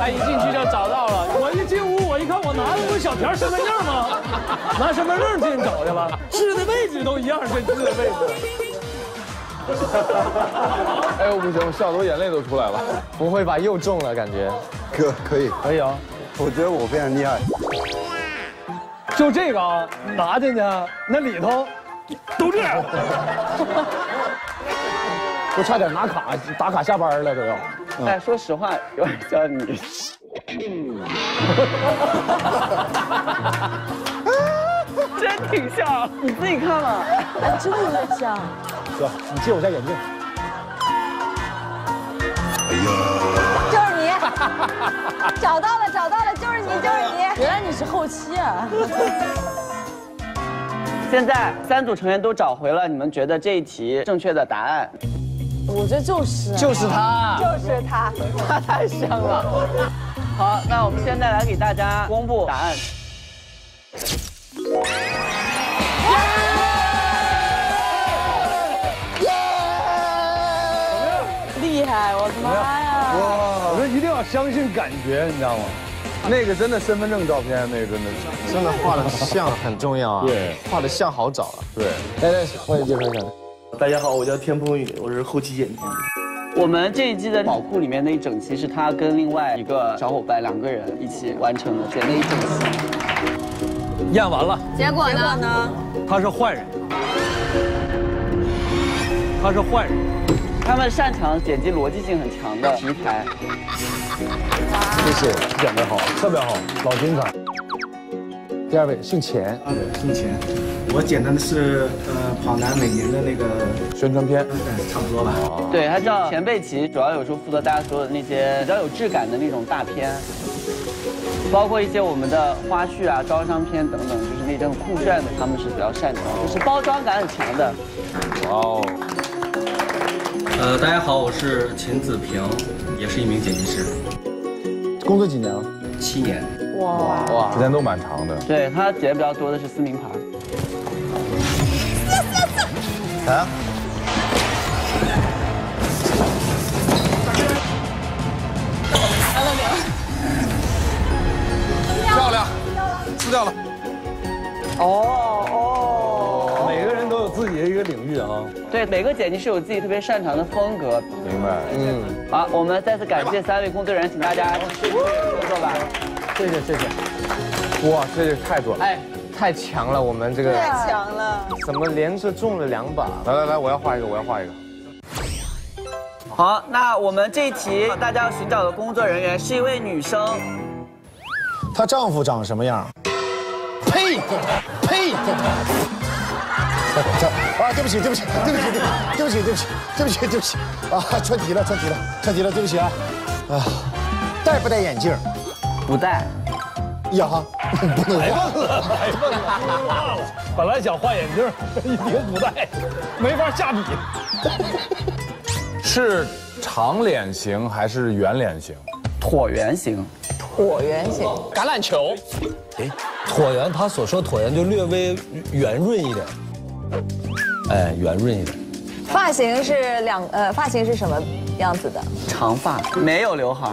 哎，一进去就找到了。我一进屋，我一看，我拿的不是小田身份证吗？拿身份证进去找去了，治的位置都一样，这治的位置。 哎呦不行，我笑得我眼泪都出来了。不会吧，又中了感觉？可以啊，我觉得我非常厉害。就这个啊，拿进去，那里头都这样。我差点拿卡打卡下班了都要。哎，说实话，有点像你。真挺像，你自己看吧。哎，真有点像。 哥，你借我下眼镜。哎呀，就是你，找到了，就是你。原来你是后期啊。现在3组成员都找回了，你们觉得这一题正确的答案？我觉得就是他，他太香了。好，那我们现在来给大家公布答案。 我的妈呀！哇，我说一定要相信感觉，你知道吗？那个真的身份证照片，那个真的画的像很重要啊。对，画的像好找啊。对，来，我也介绍一下。大家好，我叫田璞宇，我是后期剪辑。我们这一季的宝库里面那一整期是他跟另外一个小伙伴2个人一起完成的，剪那一整期。验完了，结果呢？他是坏人。 他们擅长剪辑逻辑性很强的题材，谢谢，讲得好，特别好，老精彩。第2位姓钱，我剪的是跑男每年的那个宣传片，差不多吧。对，他叫钱贝奇，主要有时候负责大家所有的那些比较有质感的那种大片，包括一些我们的花絮啊、招商片等等，就是那种酷炫的，他们是比较擅长，就是包装感很强的。哇哦。 大家好，我是秦子平，也是一名剪辑师。工作几年了？7年。哇，时间都蛮长的。对他剪比较多的是撕名牌。来啊！来了没有？撕掉了。哦哦，每个人都有自己的一个领域啊。对，每个剪辑师有自己特别擅长的风格。明白。嗯。好，我们再次感谢三位工作人员，请大家继续工作吧。谢谢谢谢。哇，这太多了。哎。 太强了，我们这个太强了，怎么连着中了2把？来来来，我要画一个，我要画一个。好，那我们这一题大家要寻找的工作人员是一位女生，她丈夫长什么样？呸呸！啊，对不起对不起对不起对不起对不起对不起对不起啊，穿题了穿题了穿题了，对不起啊啊！戴不戴眼镜？不戴。 呀哈，不能忘了，白问了，忘了。本来想换眼镜，一听不戴，没法下笔。是长脸型还是圆脸型？椭圆形。椭圆形。橄榄球。哎，椭圆，他所说椭圆就略微圆润一点。哎，圆润一点。发型是发型是什么样子的？长发，没有刘海。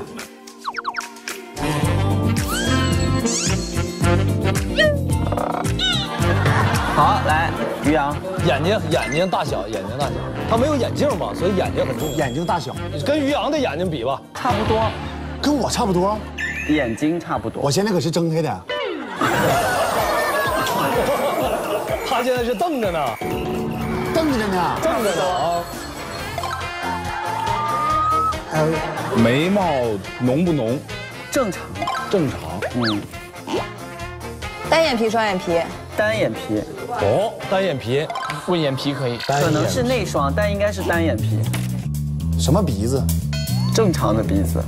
好，来，于洋，眼睛大小，眼睛大小，他没有眼镜嘛，所以眼睛很重要。眼睛大小，跟于洋的眼睛比吧，差不多，跟我差不多，眼睛差不多。我现在可是睁开的，他现在是瞪着呢，瞪着呢，瞪着呢啊。眉毛浓不浓？正常，正常，嗯。单眼皮，双眼皮。 单眼皮哦，单眼皮，混眼皮可以，可能是内双，但应该是单眼皮。什么鼻子？正常的鼻子。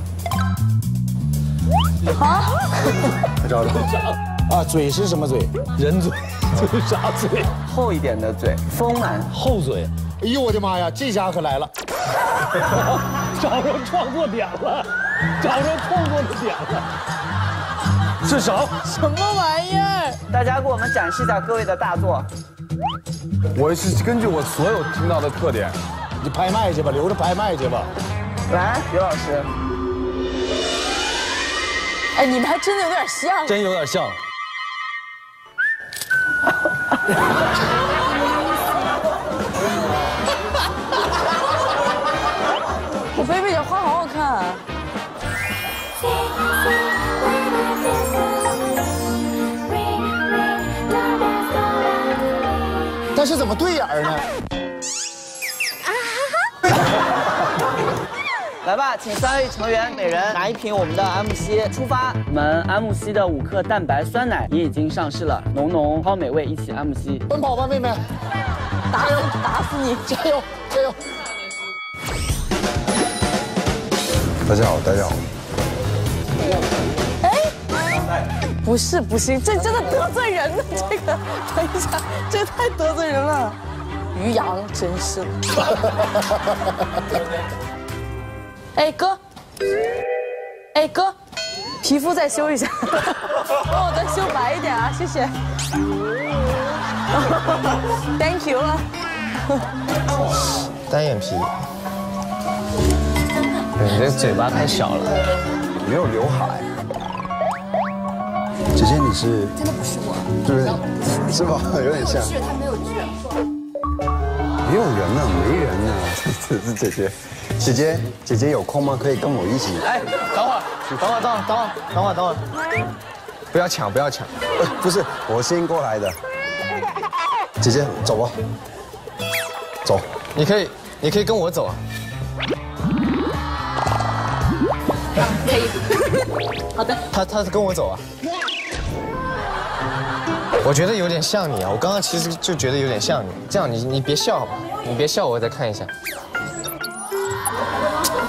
啊！快找找啊！嘴是什么嘴？人嘴？嘴啥嘴？厚一点的嘴，丰满。厚嘴。哎呦我的妈呀，这家可来了！找着创作点了，找着创作的点了。 是手？什么玩意儿？大家给我们展示一下各位的大作。我是根据我所有听到的特点，你拍卖去吧，留着拍卖去吧。来，刘老师。哎，你们还真的有点像。真有点像。我菲菲讲话好好看啊。 但是怎么对眼儿呢？来吧，请3位成员每人拿一瓶我们的 MC 出发。我们 MC 的5克蛋白酸奶也已经上市了，浓浓超美味，一起 MC。奔跑吧，妹妹！打死你！加油加油！大家好，大家好。哎。 不是不行，这真的得罪人了。这个，等一下，这太得罪人了。于洋真是的。哎哥，哎哥，皮肤再修一下，帮我再修白一点啊，谢谢。Thank you 啊。单眼皮。你这嘴巴太小了，没有刘海。 姐姐，你是真的不是我，对，是吧？有点像，是他没有痣，没有人呢，没人呢。这姐姐，姐姐，姐姐有空吗？可以跟我一起。哎，等会儿，等会儿，等会儿，等会儿，不要抢，不要抢。不是，我先过来的。姐姐，走吧，走。你可以跟我走啊。可以。好的。他跟我走啊。 我觉得有点像你啊！我刚刚其实就觉得有点像你。这样你别笑好吧，你别笑，我再看一下。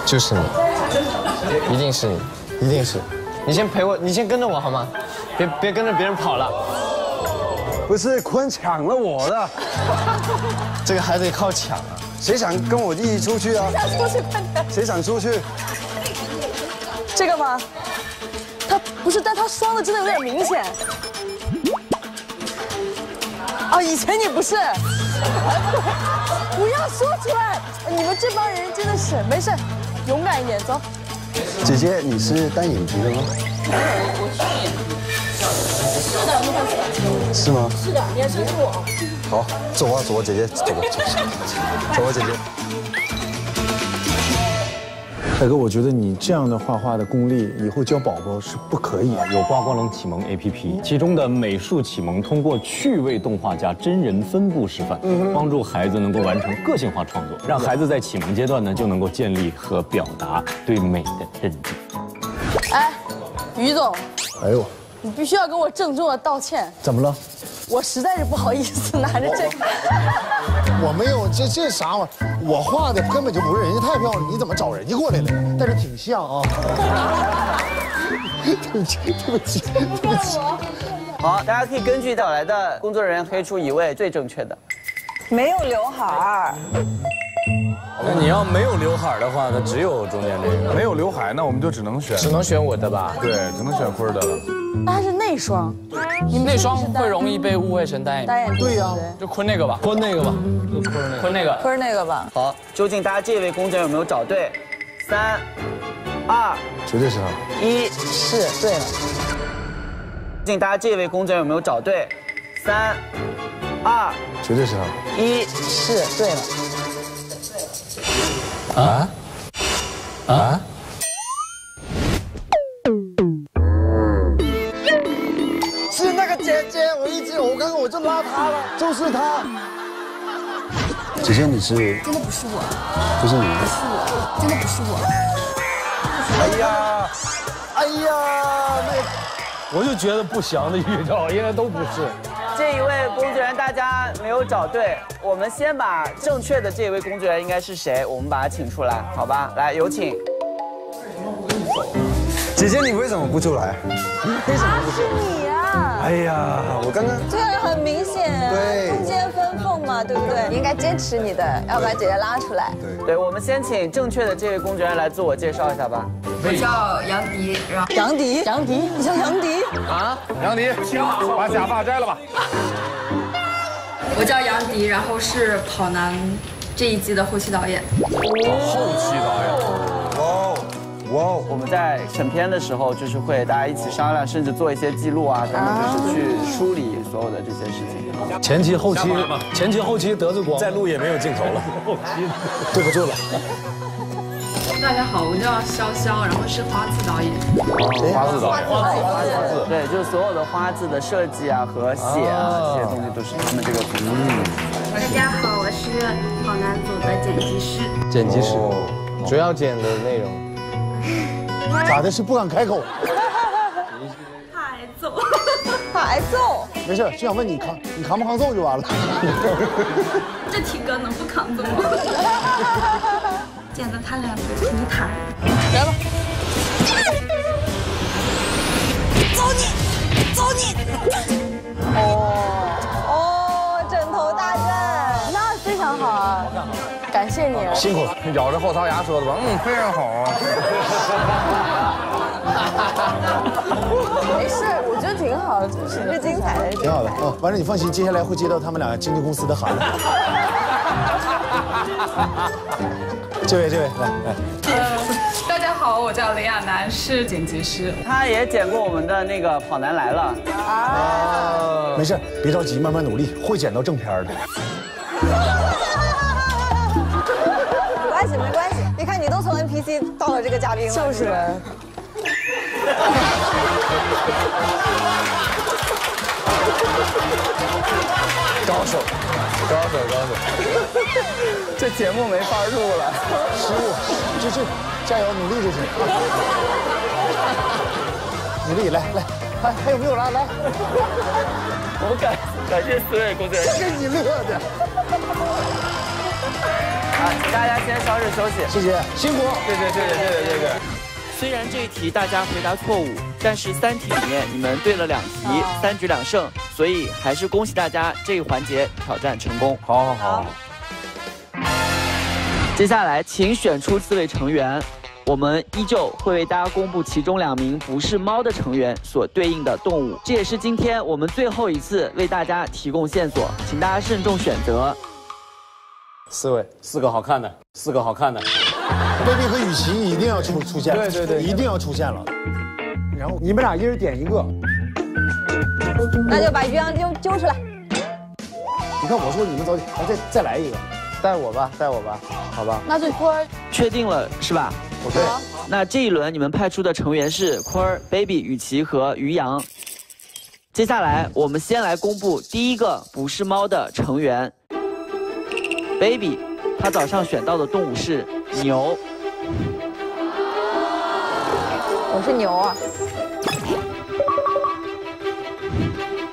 就是你，一定是你，一定是。你先陪我，你先跟着我好吗？别跟着别人跑了。不是坤抢了我的，这个还得靠抢啊！谁想跟我一起出去啊？谁想出去快点！谁想出去？这个吗？他不是，但他双的真的有点明显。 啊，以前你不是，不要说出来，你们这帮人真的是没事，勇敢一点，走。姐姐，你是单眼皮的吗？我双眼皮。是吗？是的，你还伸出我。好，走啊走啊，姐姐，走吧走吧，走吧姐姐。大哥，我觉得你这样的画画的功力，以后教宝宝是不可以。有曝光龙启蒙 APP， 其中的美术启蒙通过趣味动画加真人分布示范，帮助孩子能够完成个性化创作，让孩子在启蒙阶段呢就能够建立和表达对美的认知。哎，于总。哎呦。 你必须要跟我郑重的道歉。怎么了？我实在是不好意思拿着这个。我没有，这啥玩意儿？我画的根本就不是人家太漂亮，你怎么找人家过来了？但是挺像啊。对不起，对不起，对不起。好，大家可以根据找来的工作人员推出一位最正确的。没有刘海。 那你要没有刘海的话，那只有中间这个。没有刘海，那我们就只能选我的吧？对，只能选坤儿的了。但是那双，你们那双会容易被误会成单眼皮。单眼皮。对呀，就坤那个吧，坤那个吧，坤那个，坤那个吧。好，究竟大家这位工作人员有没有找对？3、2，绝对是他。1，是对了。究竟大家这位工作人员有没有找对？3、2，绝对是他。1，是对了。 啊啊！是那个姐姐，我一直我刚刚我就拉她了，就是她。姐姐，你是真的不是我，不是你，不是我，真的不是我。哎呀，哎呀，那我就觉得不祥的预兆，应该都不是。这一位工作人员大家没有找对。 我们先把正确的这位工作人员应该是谁，我们把他请出来，好吧？来，有请。姐姐，你为什么不出来？为什么不出来？是你啊！哎呀，我刚刚这个很明显，对，中间分缝嘛，对不对？你应该坚持你的，要把姐姐拉出来。对对，我们先请正确的这位工作人员来自我介绍一下吧。我叫杨迪，然后杨迪，杨迪，你叫杨迪啊？杨迪，行，把假发摘了吧。 我叫杨迪，然后是《跑男》这一季的后期导演。后期导演，哇哦！我们在审片的时候，就是会大家一起商量，甚至做一些记录啊，等等，就是去梳理所有的这些事情。前期、后期，前期、后期得罪光，再录也没有镜头了，后期对不住了。大家好，我叫潇潇，然后是花字导演。花字导演，花字，对，就是所有的花字的设计啊和写啊这些东西都是他们这个。大家好，我是跑男组的剪辑师。剪辑师，主要剪的内容。咋的？是不敢开口？怕挨揍。怕挨揍？没事，就想问你扛，你扛不扛揍就完了。这体格能不扛揍吗？ 显得他俩平坦。来吧，走你，走你！哦哦，枕头大战，那非常好啊，感谢你，辛苦了。咬着后槽牙说的吧，非常好啊。没事，我觉得挺好的，这是一个精彩的，挺好的啊。完了，你放心，接下来会接到他们俩经纪公司的函的。 这位，来。大家好，我叫雷亚楠，是剪辑师。他也剪过我们的那个《跑男来了》啊。没事，别着急，慢慢努力，会剪到正片的。没关系，没关系。你看，你都从 NPC 到了这个嘉宾了，就是。高手，这节目没法录了，15，就加油努力就行，努力来，还有没有了？来，我感谢所有工作人员，给你乐的。好，请大家先稍事休息，谢谢，辛苦，对。虽然这一题大家回答错误，但是3题里面你们对了2题，3局2胜，所以还是恭喜大家这一环节挑战成功。好。接下来请选出4位成员，我们依旧会为大家公布其中2名不是猫的成员所对应的动物，这也是今天我们最后一次为大家提供线索，请大家慎重选择。4位，4个好看的。 baby 和雨琦一定要出现了，对，一定要出现了。然后你们俩一人点一个，那就把鸳鸯揪出来。你看我说你们早点，再来一个，带我吧，带我吧，好吧？那就坤儿确定了是吧？对。那这一轮你们派出的成员是坤儿、baby、雨琦和于洋。接下来我们先来公布第一个不是猫的成员 ，baby， 他早上选到的动物是牛。 我是牛啊！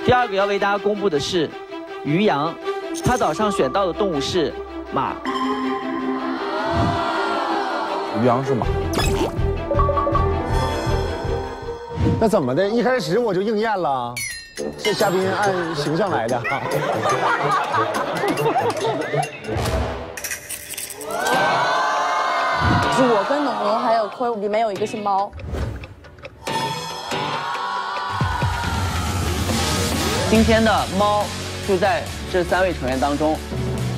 第二个要为大家公布的是于洋，他早上选到的动物是马。于洋是马。那怎么的？一开始我就应验了，这嘉宾按形象来的。是我跟农农还有坤儿里面有一个是猫。 今天的猫就在这三位成员当中，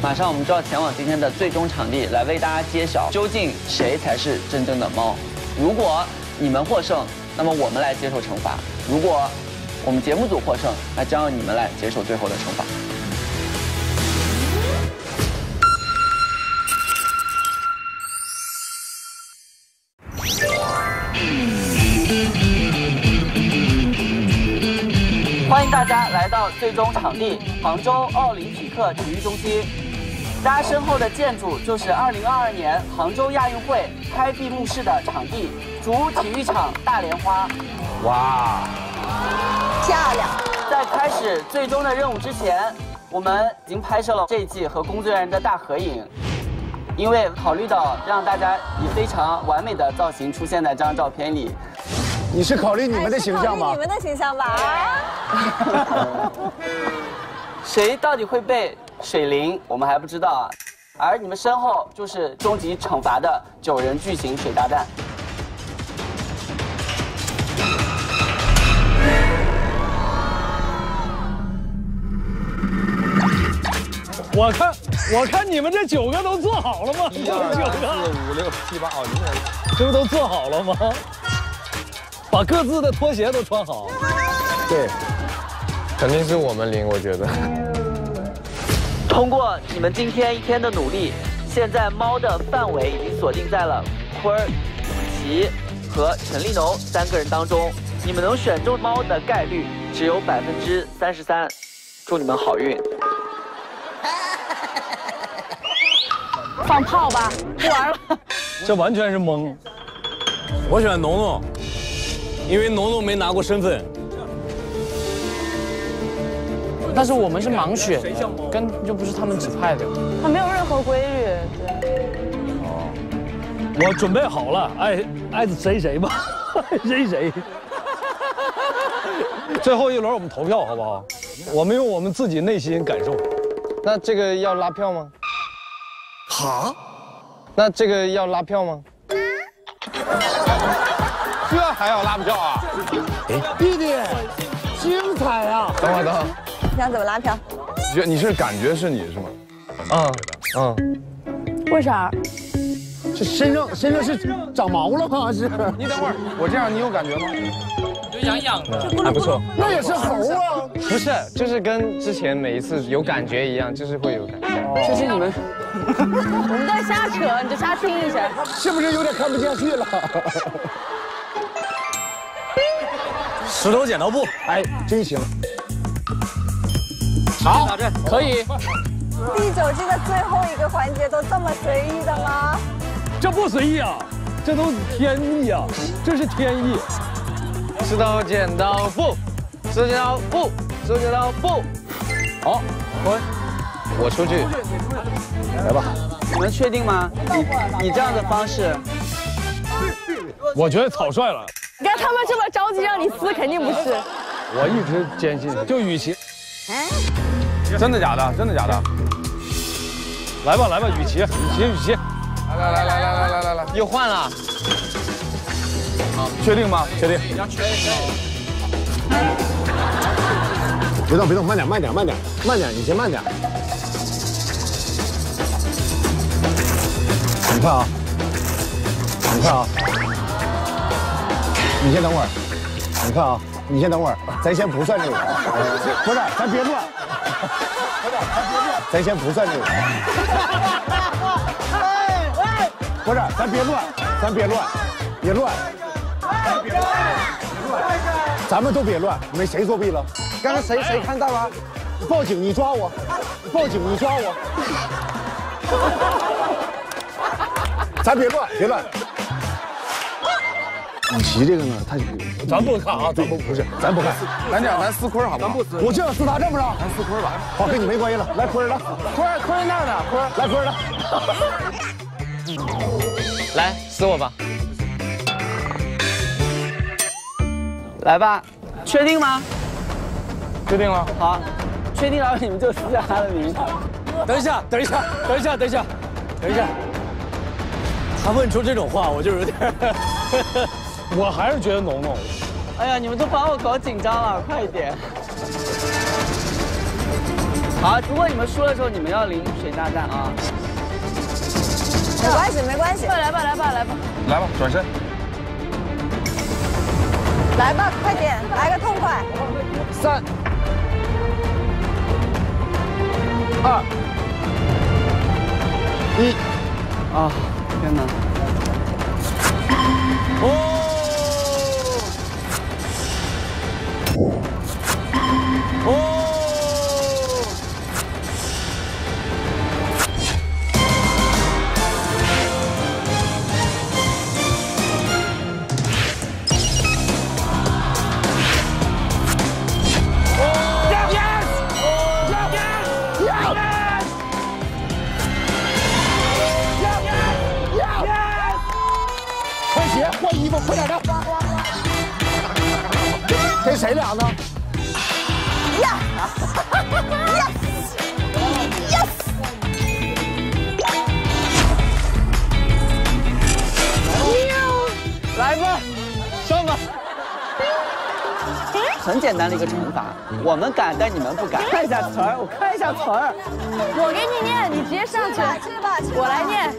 马上我们就要前往今天的最终场地，来为大家揭晓究竟谁才是真正的猫。如果你们获胜，那么我们来接受惩罚；如果我们节目组获胜，那将由你们来接受最后的惩罚。欢迎大家来到最终场地杭州奥林匹克体育中心。大家身后的建筑就是2022年杭州亚运会开闭幕式的场地——主体育场大莲花。哇，漂亮！在开始最终的任务之前，我们已经拍摄了这一季和工作人员的大合影。因为考虑到让大家以非常完美的造型出现在这张照片里。 你是考虑你们的形象吧？你们的形象吧。谁到底会被水淋，我们还不知道啊。而你们身后就是终极惩罚的9人巨型水炸弹。我看你们这9个都做好了吗？1、2、3、4、5、6、7、8，哦，你们这不都做好了吗？ 把各自的拖鞋都穿好，对，肯定是我们赢，我觉得。通过你们今天一天的努力，现在猫的范围已经锁定在了坤儿、雨琦和陈立农3个人当中，你们能选中猫的概率只有33%，祝你们好运。放炮吧，不玩了。这完全是懵。我选农农。 因为农农没拿过身份，但是我们是盲选，根本就不是他们指派的，他没有任何规律。哦，我准备好了，爱谁谁吧，谁谁。最后一轮我们投票好不好？我们用我们自己内心感受。那这个要拉票吗？好。那这个要拉票吗？ 这还要拉票啊！弟弟，精彩啊！等会儿，等会儿，你想怎么拉票？你是感觉是你是吗？嗯嗯。为啥？这身上是长毛了吗？是。你等会儿，我这样你有感觉吗？就痒痒的，还不错。那也是猴啊！不是，就是跟之前每一次有感觉一样，就是会有感觉。就是你们。 我们在瞎扯，你就瞎听一下，是不是有点看不下去了？石头剪刀布，哎，真行！好，可以。第9季的最后一个环节都这么随意的吗？这不随意啊，这都天意啊，这是天意。石头剪刀布，石头剪刀布，石头剪刀布。好，我出去。 来吧，你们确定吗？以这样的方式，我觉得草率了。你看他们这么着急让你撕，肯定不是。我一直坚信，就雨琦。真的假的？真的假的？来吧，来吧，雨琦，雨琦，雨琦。来来来来来来来来，又换了。好，确定吗？确定。别动，别动，慢点，慢点，慢点，慢点，你先慢点。 你看啊，你看啊，你先等会儿，你看啊，你先等会儿，咱先不算这个，不是，咱别乱，不是，咱别乱，咱先不算这个，不是，咱别乱，咱别乱，别乱，别乱，咱们都别乱，你们谁作弊了？刚刚谁看到了？报警！你抓我！报警！你抓我！咱别乱，别乱。 你提这个呢，他咱不看啊，不是，咱不看，咱这样，咱撕坤好不好？我就要撕他，正不正？咱撕坤吧。好，跟你没关系了。来，坤来，坤那儿呢？坤来，坤来，来撕我吧。来吧，确定吗？确定了。好，确定了，你们就撕下他的名字。等一下，他问出这种话，我就有点。 我还是觉得浓浓。哎呀，你们都把我搞紧张了，快一点！好，如果你们输的时候，你们要淋水大战啊！没关系，没关系。快来吧！来吧，转身。来吧，快点，来个痛快！3、2、1。啊，天哪！ 谁俩呢？呀 ，yes，yes， 来吧，上吧。很简单的一个惩罚，我们敢，但你们不敢。看一下词儿，我看一下词儿。我给你念，你直接上去。去吧，我来念。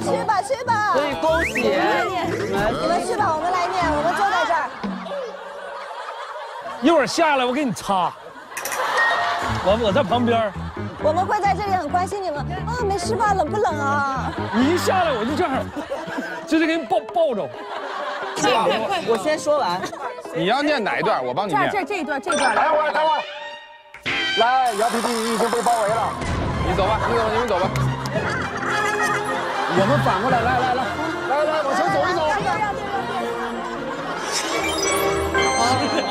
去吧。所以恭喜你们去吧，我们来念，我们就在这儿。 一会儿下来，我给你擦。我在旁边。我们会在这里很关心你们啊，没事吧？冷不冷啊？你一下来我就这样，就是给你抱着。快！我先说完。你要念哪一段？我帮你念。这一段。等会儿。来，姚皮皮已经被包围了。你走吧，你们走吧。我们反过来，来，往前走一走。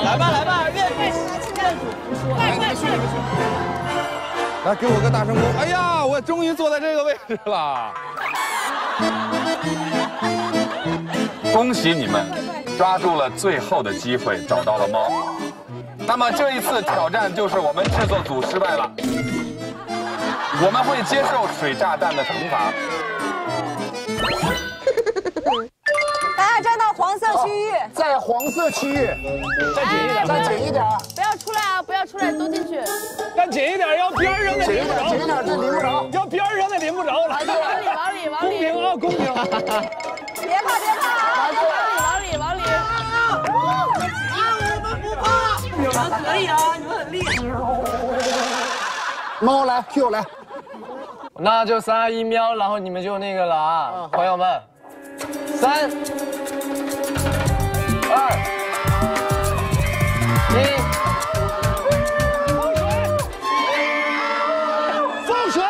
来吧，愿赌服输，快！来，给我个大声公！哎呀，我终于坐在这个位置了。恭喜你们，抓住了最后的机会，找到了猫。那么这一次挑战就是我们制作组失败了，我们会接受水炸弹的惩罚。大家站到黄色区域，在黄色区域，站紧一点，不要出来，都进去。站紧一点，要边上的淋不着，这淋不着，要边上的淋不着，来，往里，公平啊，公平！别怕，往里。我们不怕，你们可以啊，你们很厉害。猫来 ，Q 来，那就3、2、1，喵，然后你们就那个了啊，朋友们。 3、2、1，放水！放水！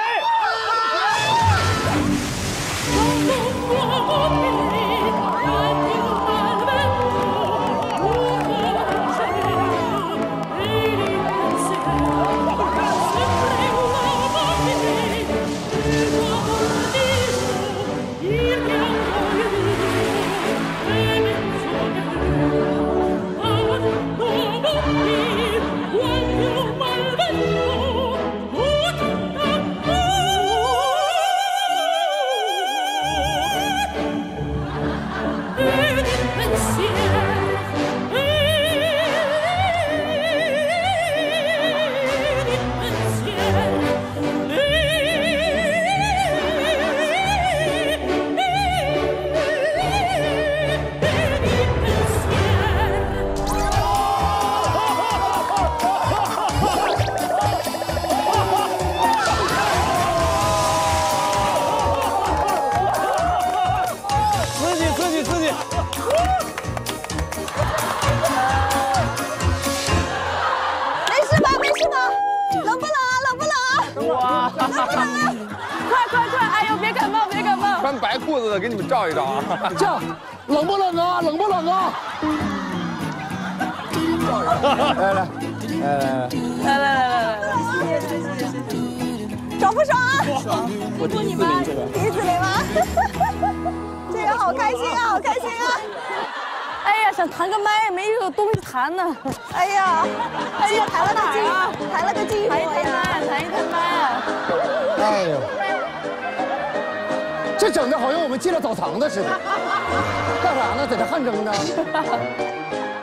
快快快！哎呦，别感冒，别感冒！穿白裤子的给你们照一照啊！照，冷不冷啊？冷不冷啊？照一照，来，谢谢，爽不爽啊？我祝你们第一次领完，这个好开心啊，好开心啊！ 哎呀，想弹个麦没有东西弹呢。哎呀，哎呀，弹了哪儿啊？弹了个寂寞呀！弹一弹麦。哎呦，这整的好像我们进了澡堂子似的。干啥呢？在这汗蒸呢。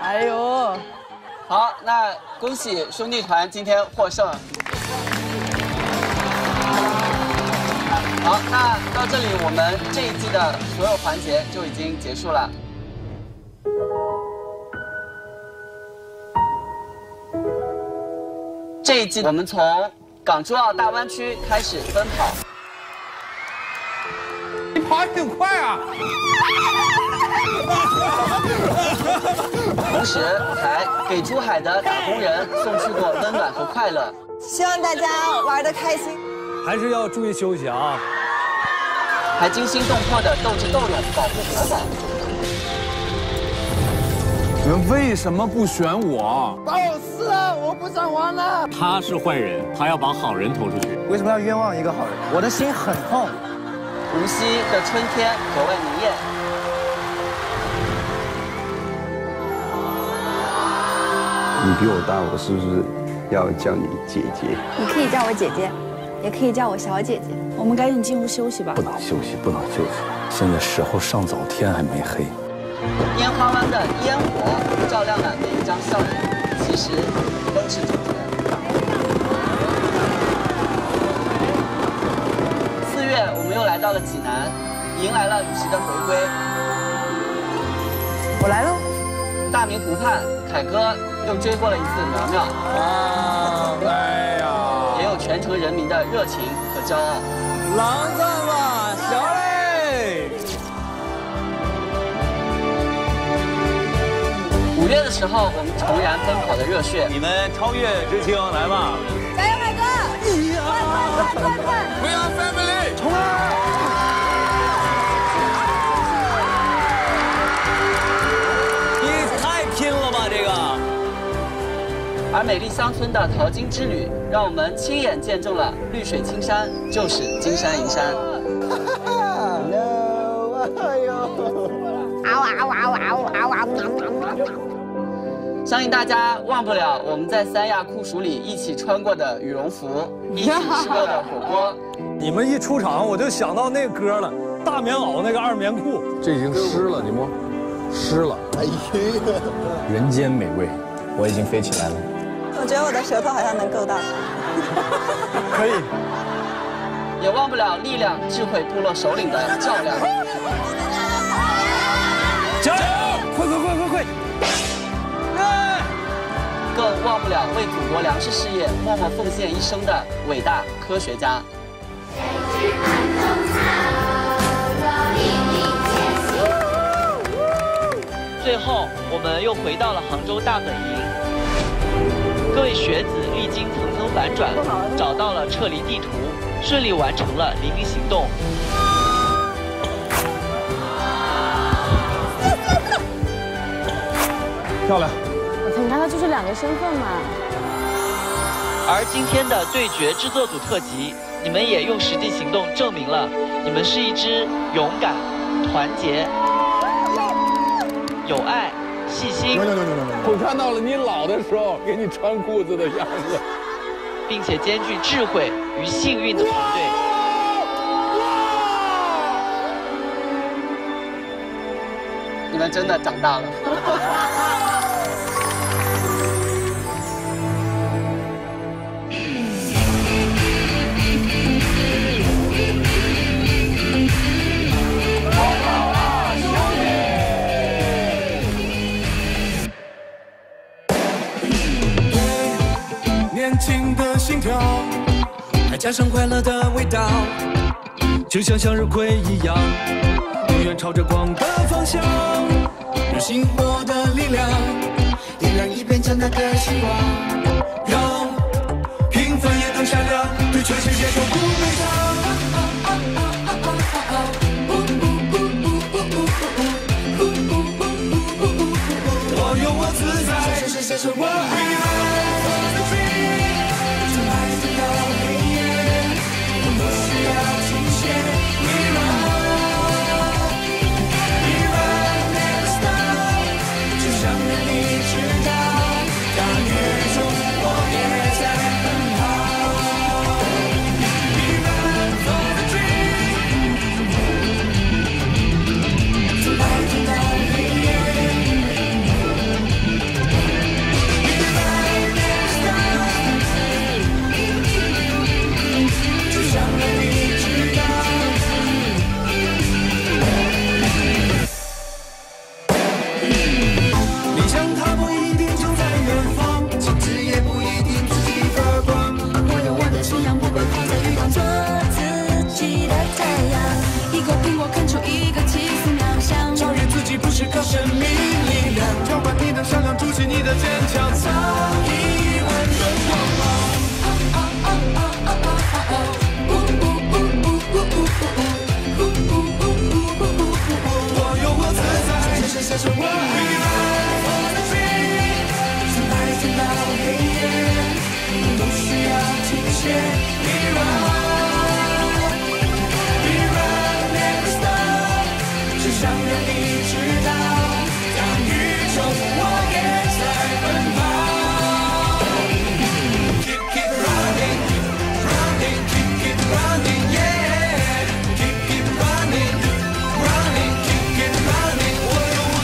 哎呦，好，那恭喜兄弟团今天获胜。好，那到这里我们这一季的所有环节就已经结束了。 这一季我们从港珠澳大湾区开始奔跑。你跑挺快啊！同时还给珠海的打工人送去过温暖和快乐。希望大家玩得开心，还是要注意休息啊！还惊心动魄的斗智斗勇，保护国宝。你们为什么不选我？把我撕了！ 我不想玩了。他是坏人，他要把好人投出去。为什么要冤枉一个好人？我的心很痛。无锡的春天格外明艳。你比我大，我是不是要叫你姐姐？你可以叫我姐姐，也可以叫我小姐姐。我们赶紧进屋休息吧。不能休息，不能休息。现在时候尚早，天还没黑。烟花湾的烟火照亮了每一张笑脸。 其实都是主角。4月，我们又来到了济南，迎来了雨琦的回归。我来喽！大明湖畔，凯哥又追过了一次苗苗。啊，哎呀！也有全城人民的热情和骄傲。郎赞吧，小磊！ 5月的时候，我们重燃奔跑的热血。你们超越知青，来吧！加油，海哥！快！We are family， 冲啊！你太拼了吧，这个！而美丽乡村的淘金之旅，让我们亲眼见证了绿水青山就是金山银山。No， 哎呦！啊哇！ 相信大家忘不了我们在三亚酷暑里一起穿过的羽绒服，一起吃过的火锅。你们一出场，我就想到那歌了，大棉袄那个二棉裤，这已经湿了，你摸，湿了。哎呀，人间美味，我已经飞起来了。我觉得我的舌头好像能够到。可以。也忘不了力量智慧部落首领的较量。加油！快！ 更忘不了为祖国粮食事业默默奉献一生的伟大科学家。最后，我们又回到了杭州大本营。各位学子历经层层反转，找到了撤离地图，顺利完成了黎明行动。 漂亮！我操，你看他就是两个身份嘛。而今天的对决制作组特辑，你们也用实际行动证明了你们是一支勇敢、团结、有爱、细心。我看到了你老的时候给你穿裤子的样子，并且兼具智慧与幸运的团队。 你们真的长大了。年轻的心跳，还加上快乐的味道，就像向日葵一样。 永远朝着光的方向，有星火的力量，点燃一片强大的希望，让平凡也能闪亮，对全世界说不悲。观看节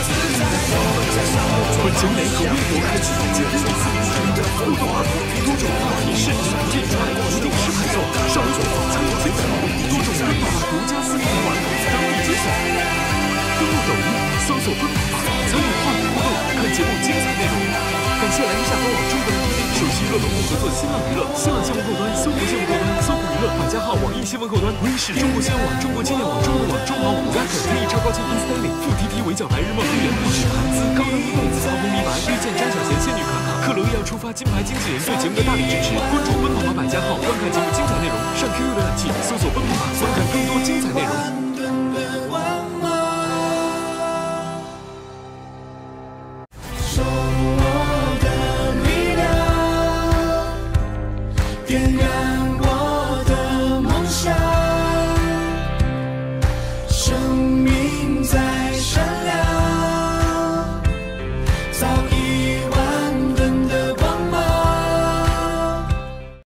目精彩内容，上 QQ 浏览器搜索“奔跑吧”，观看更多精彩内容。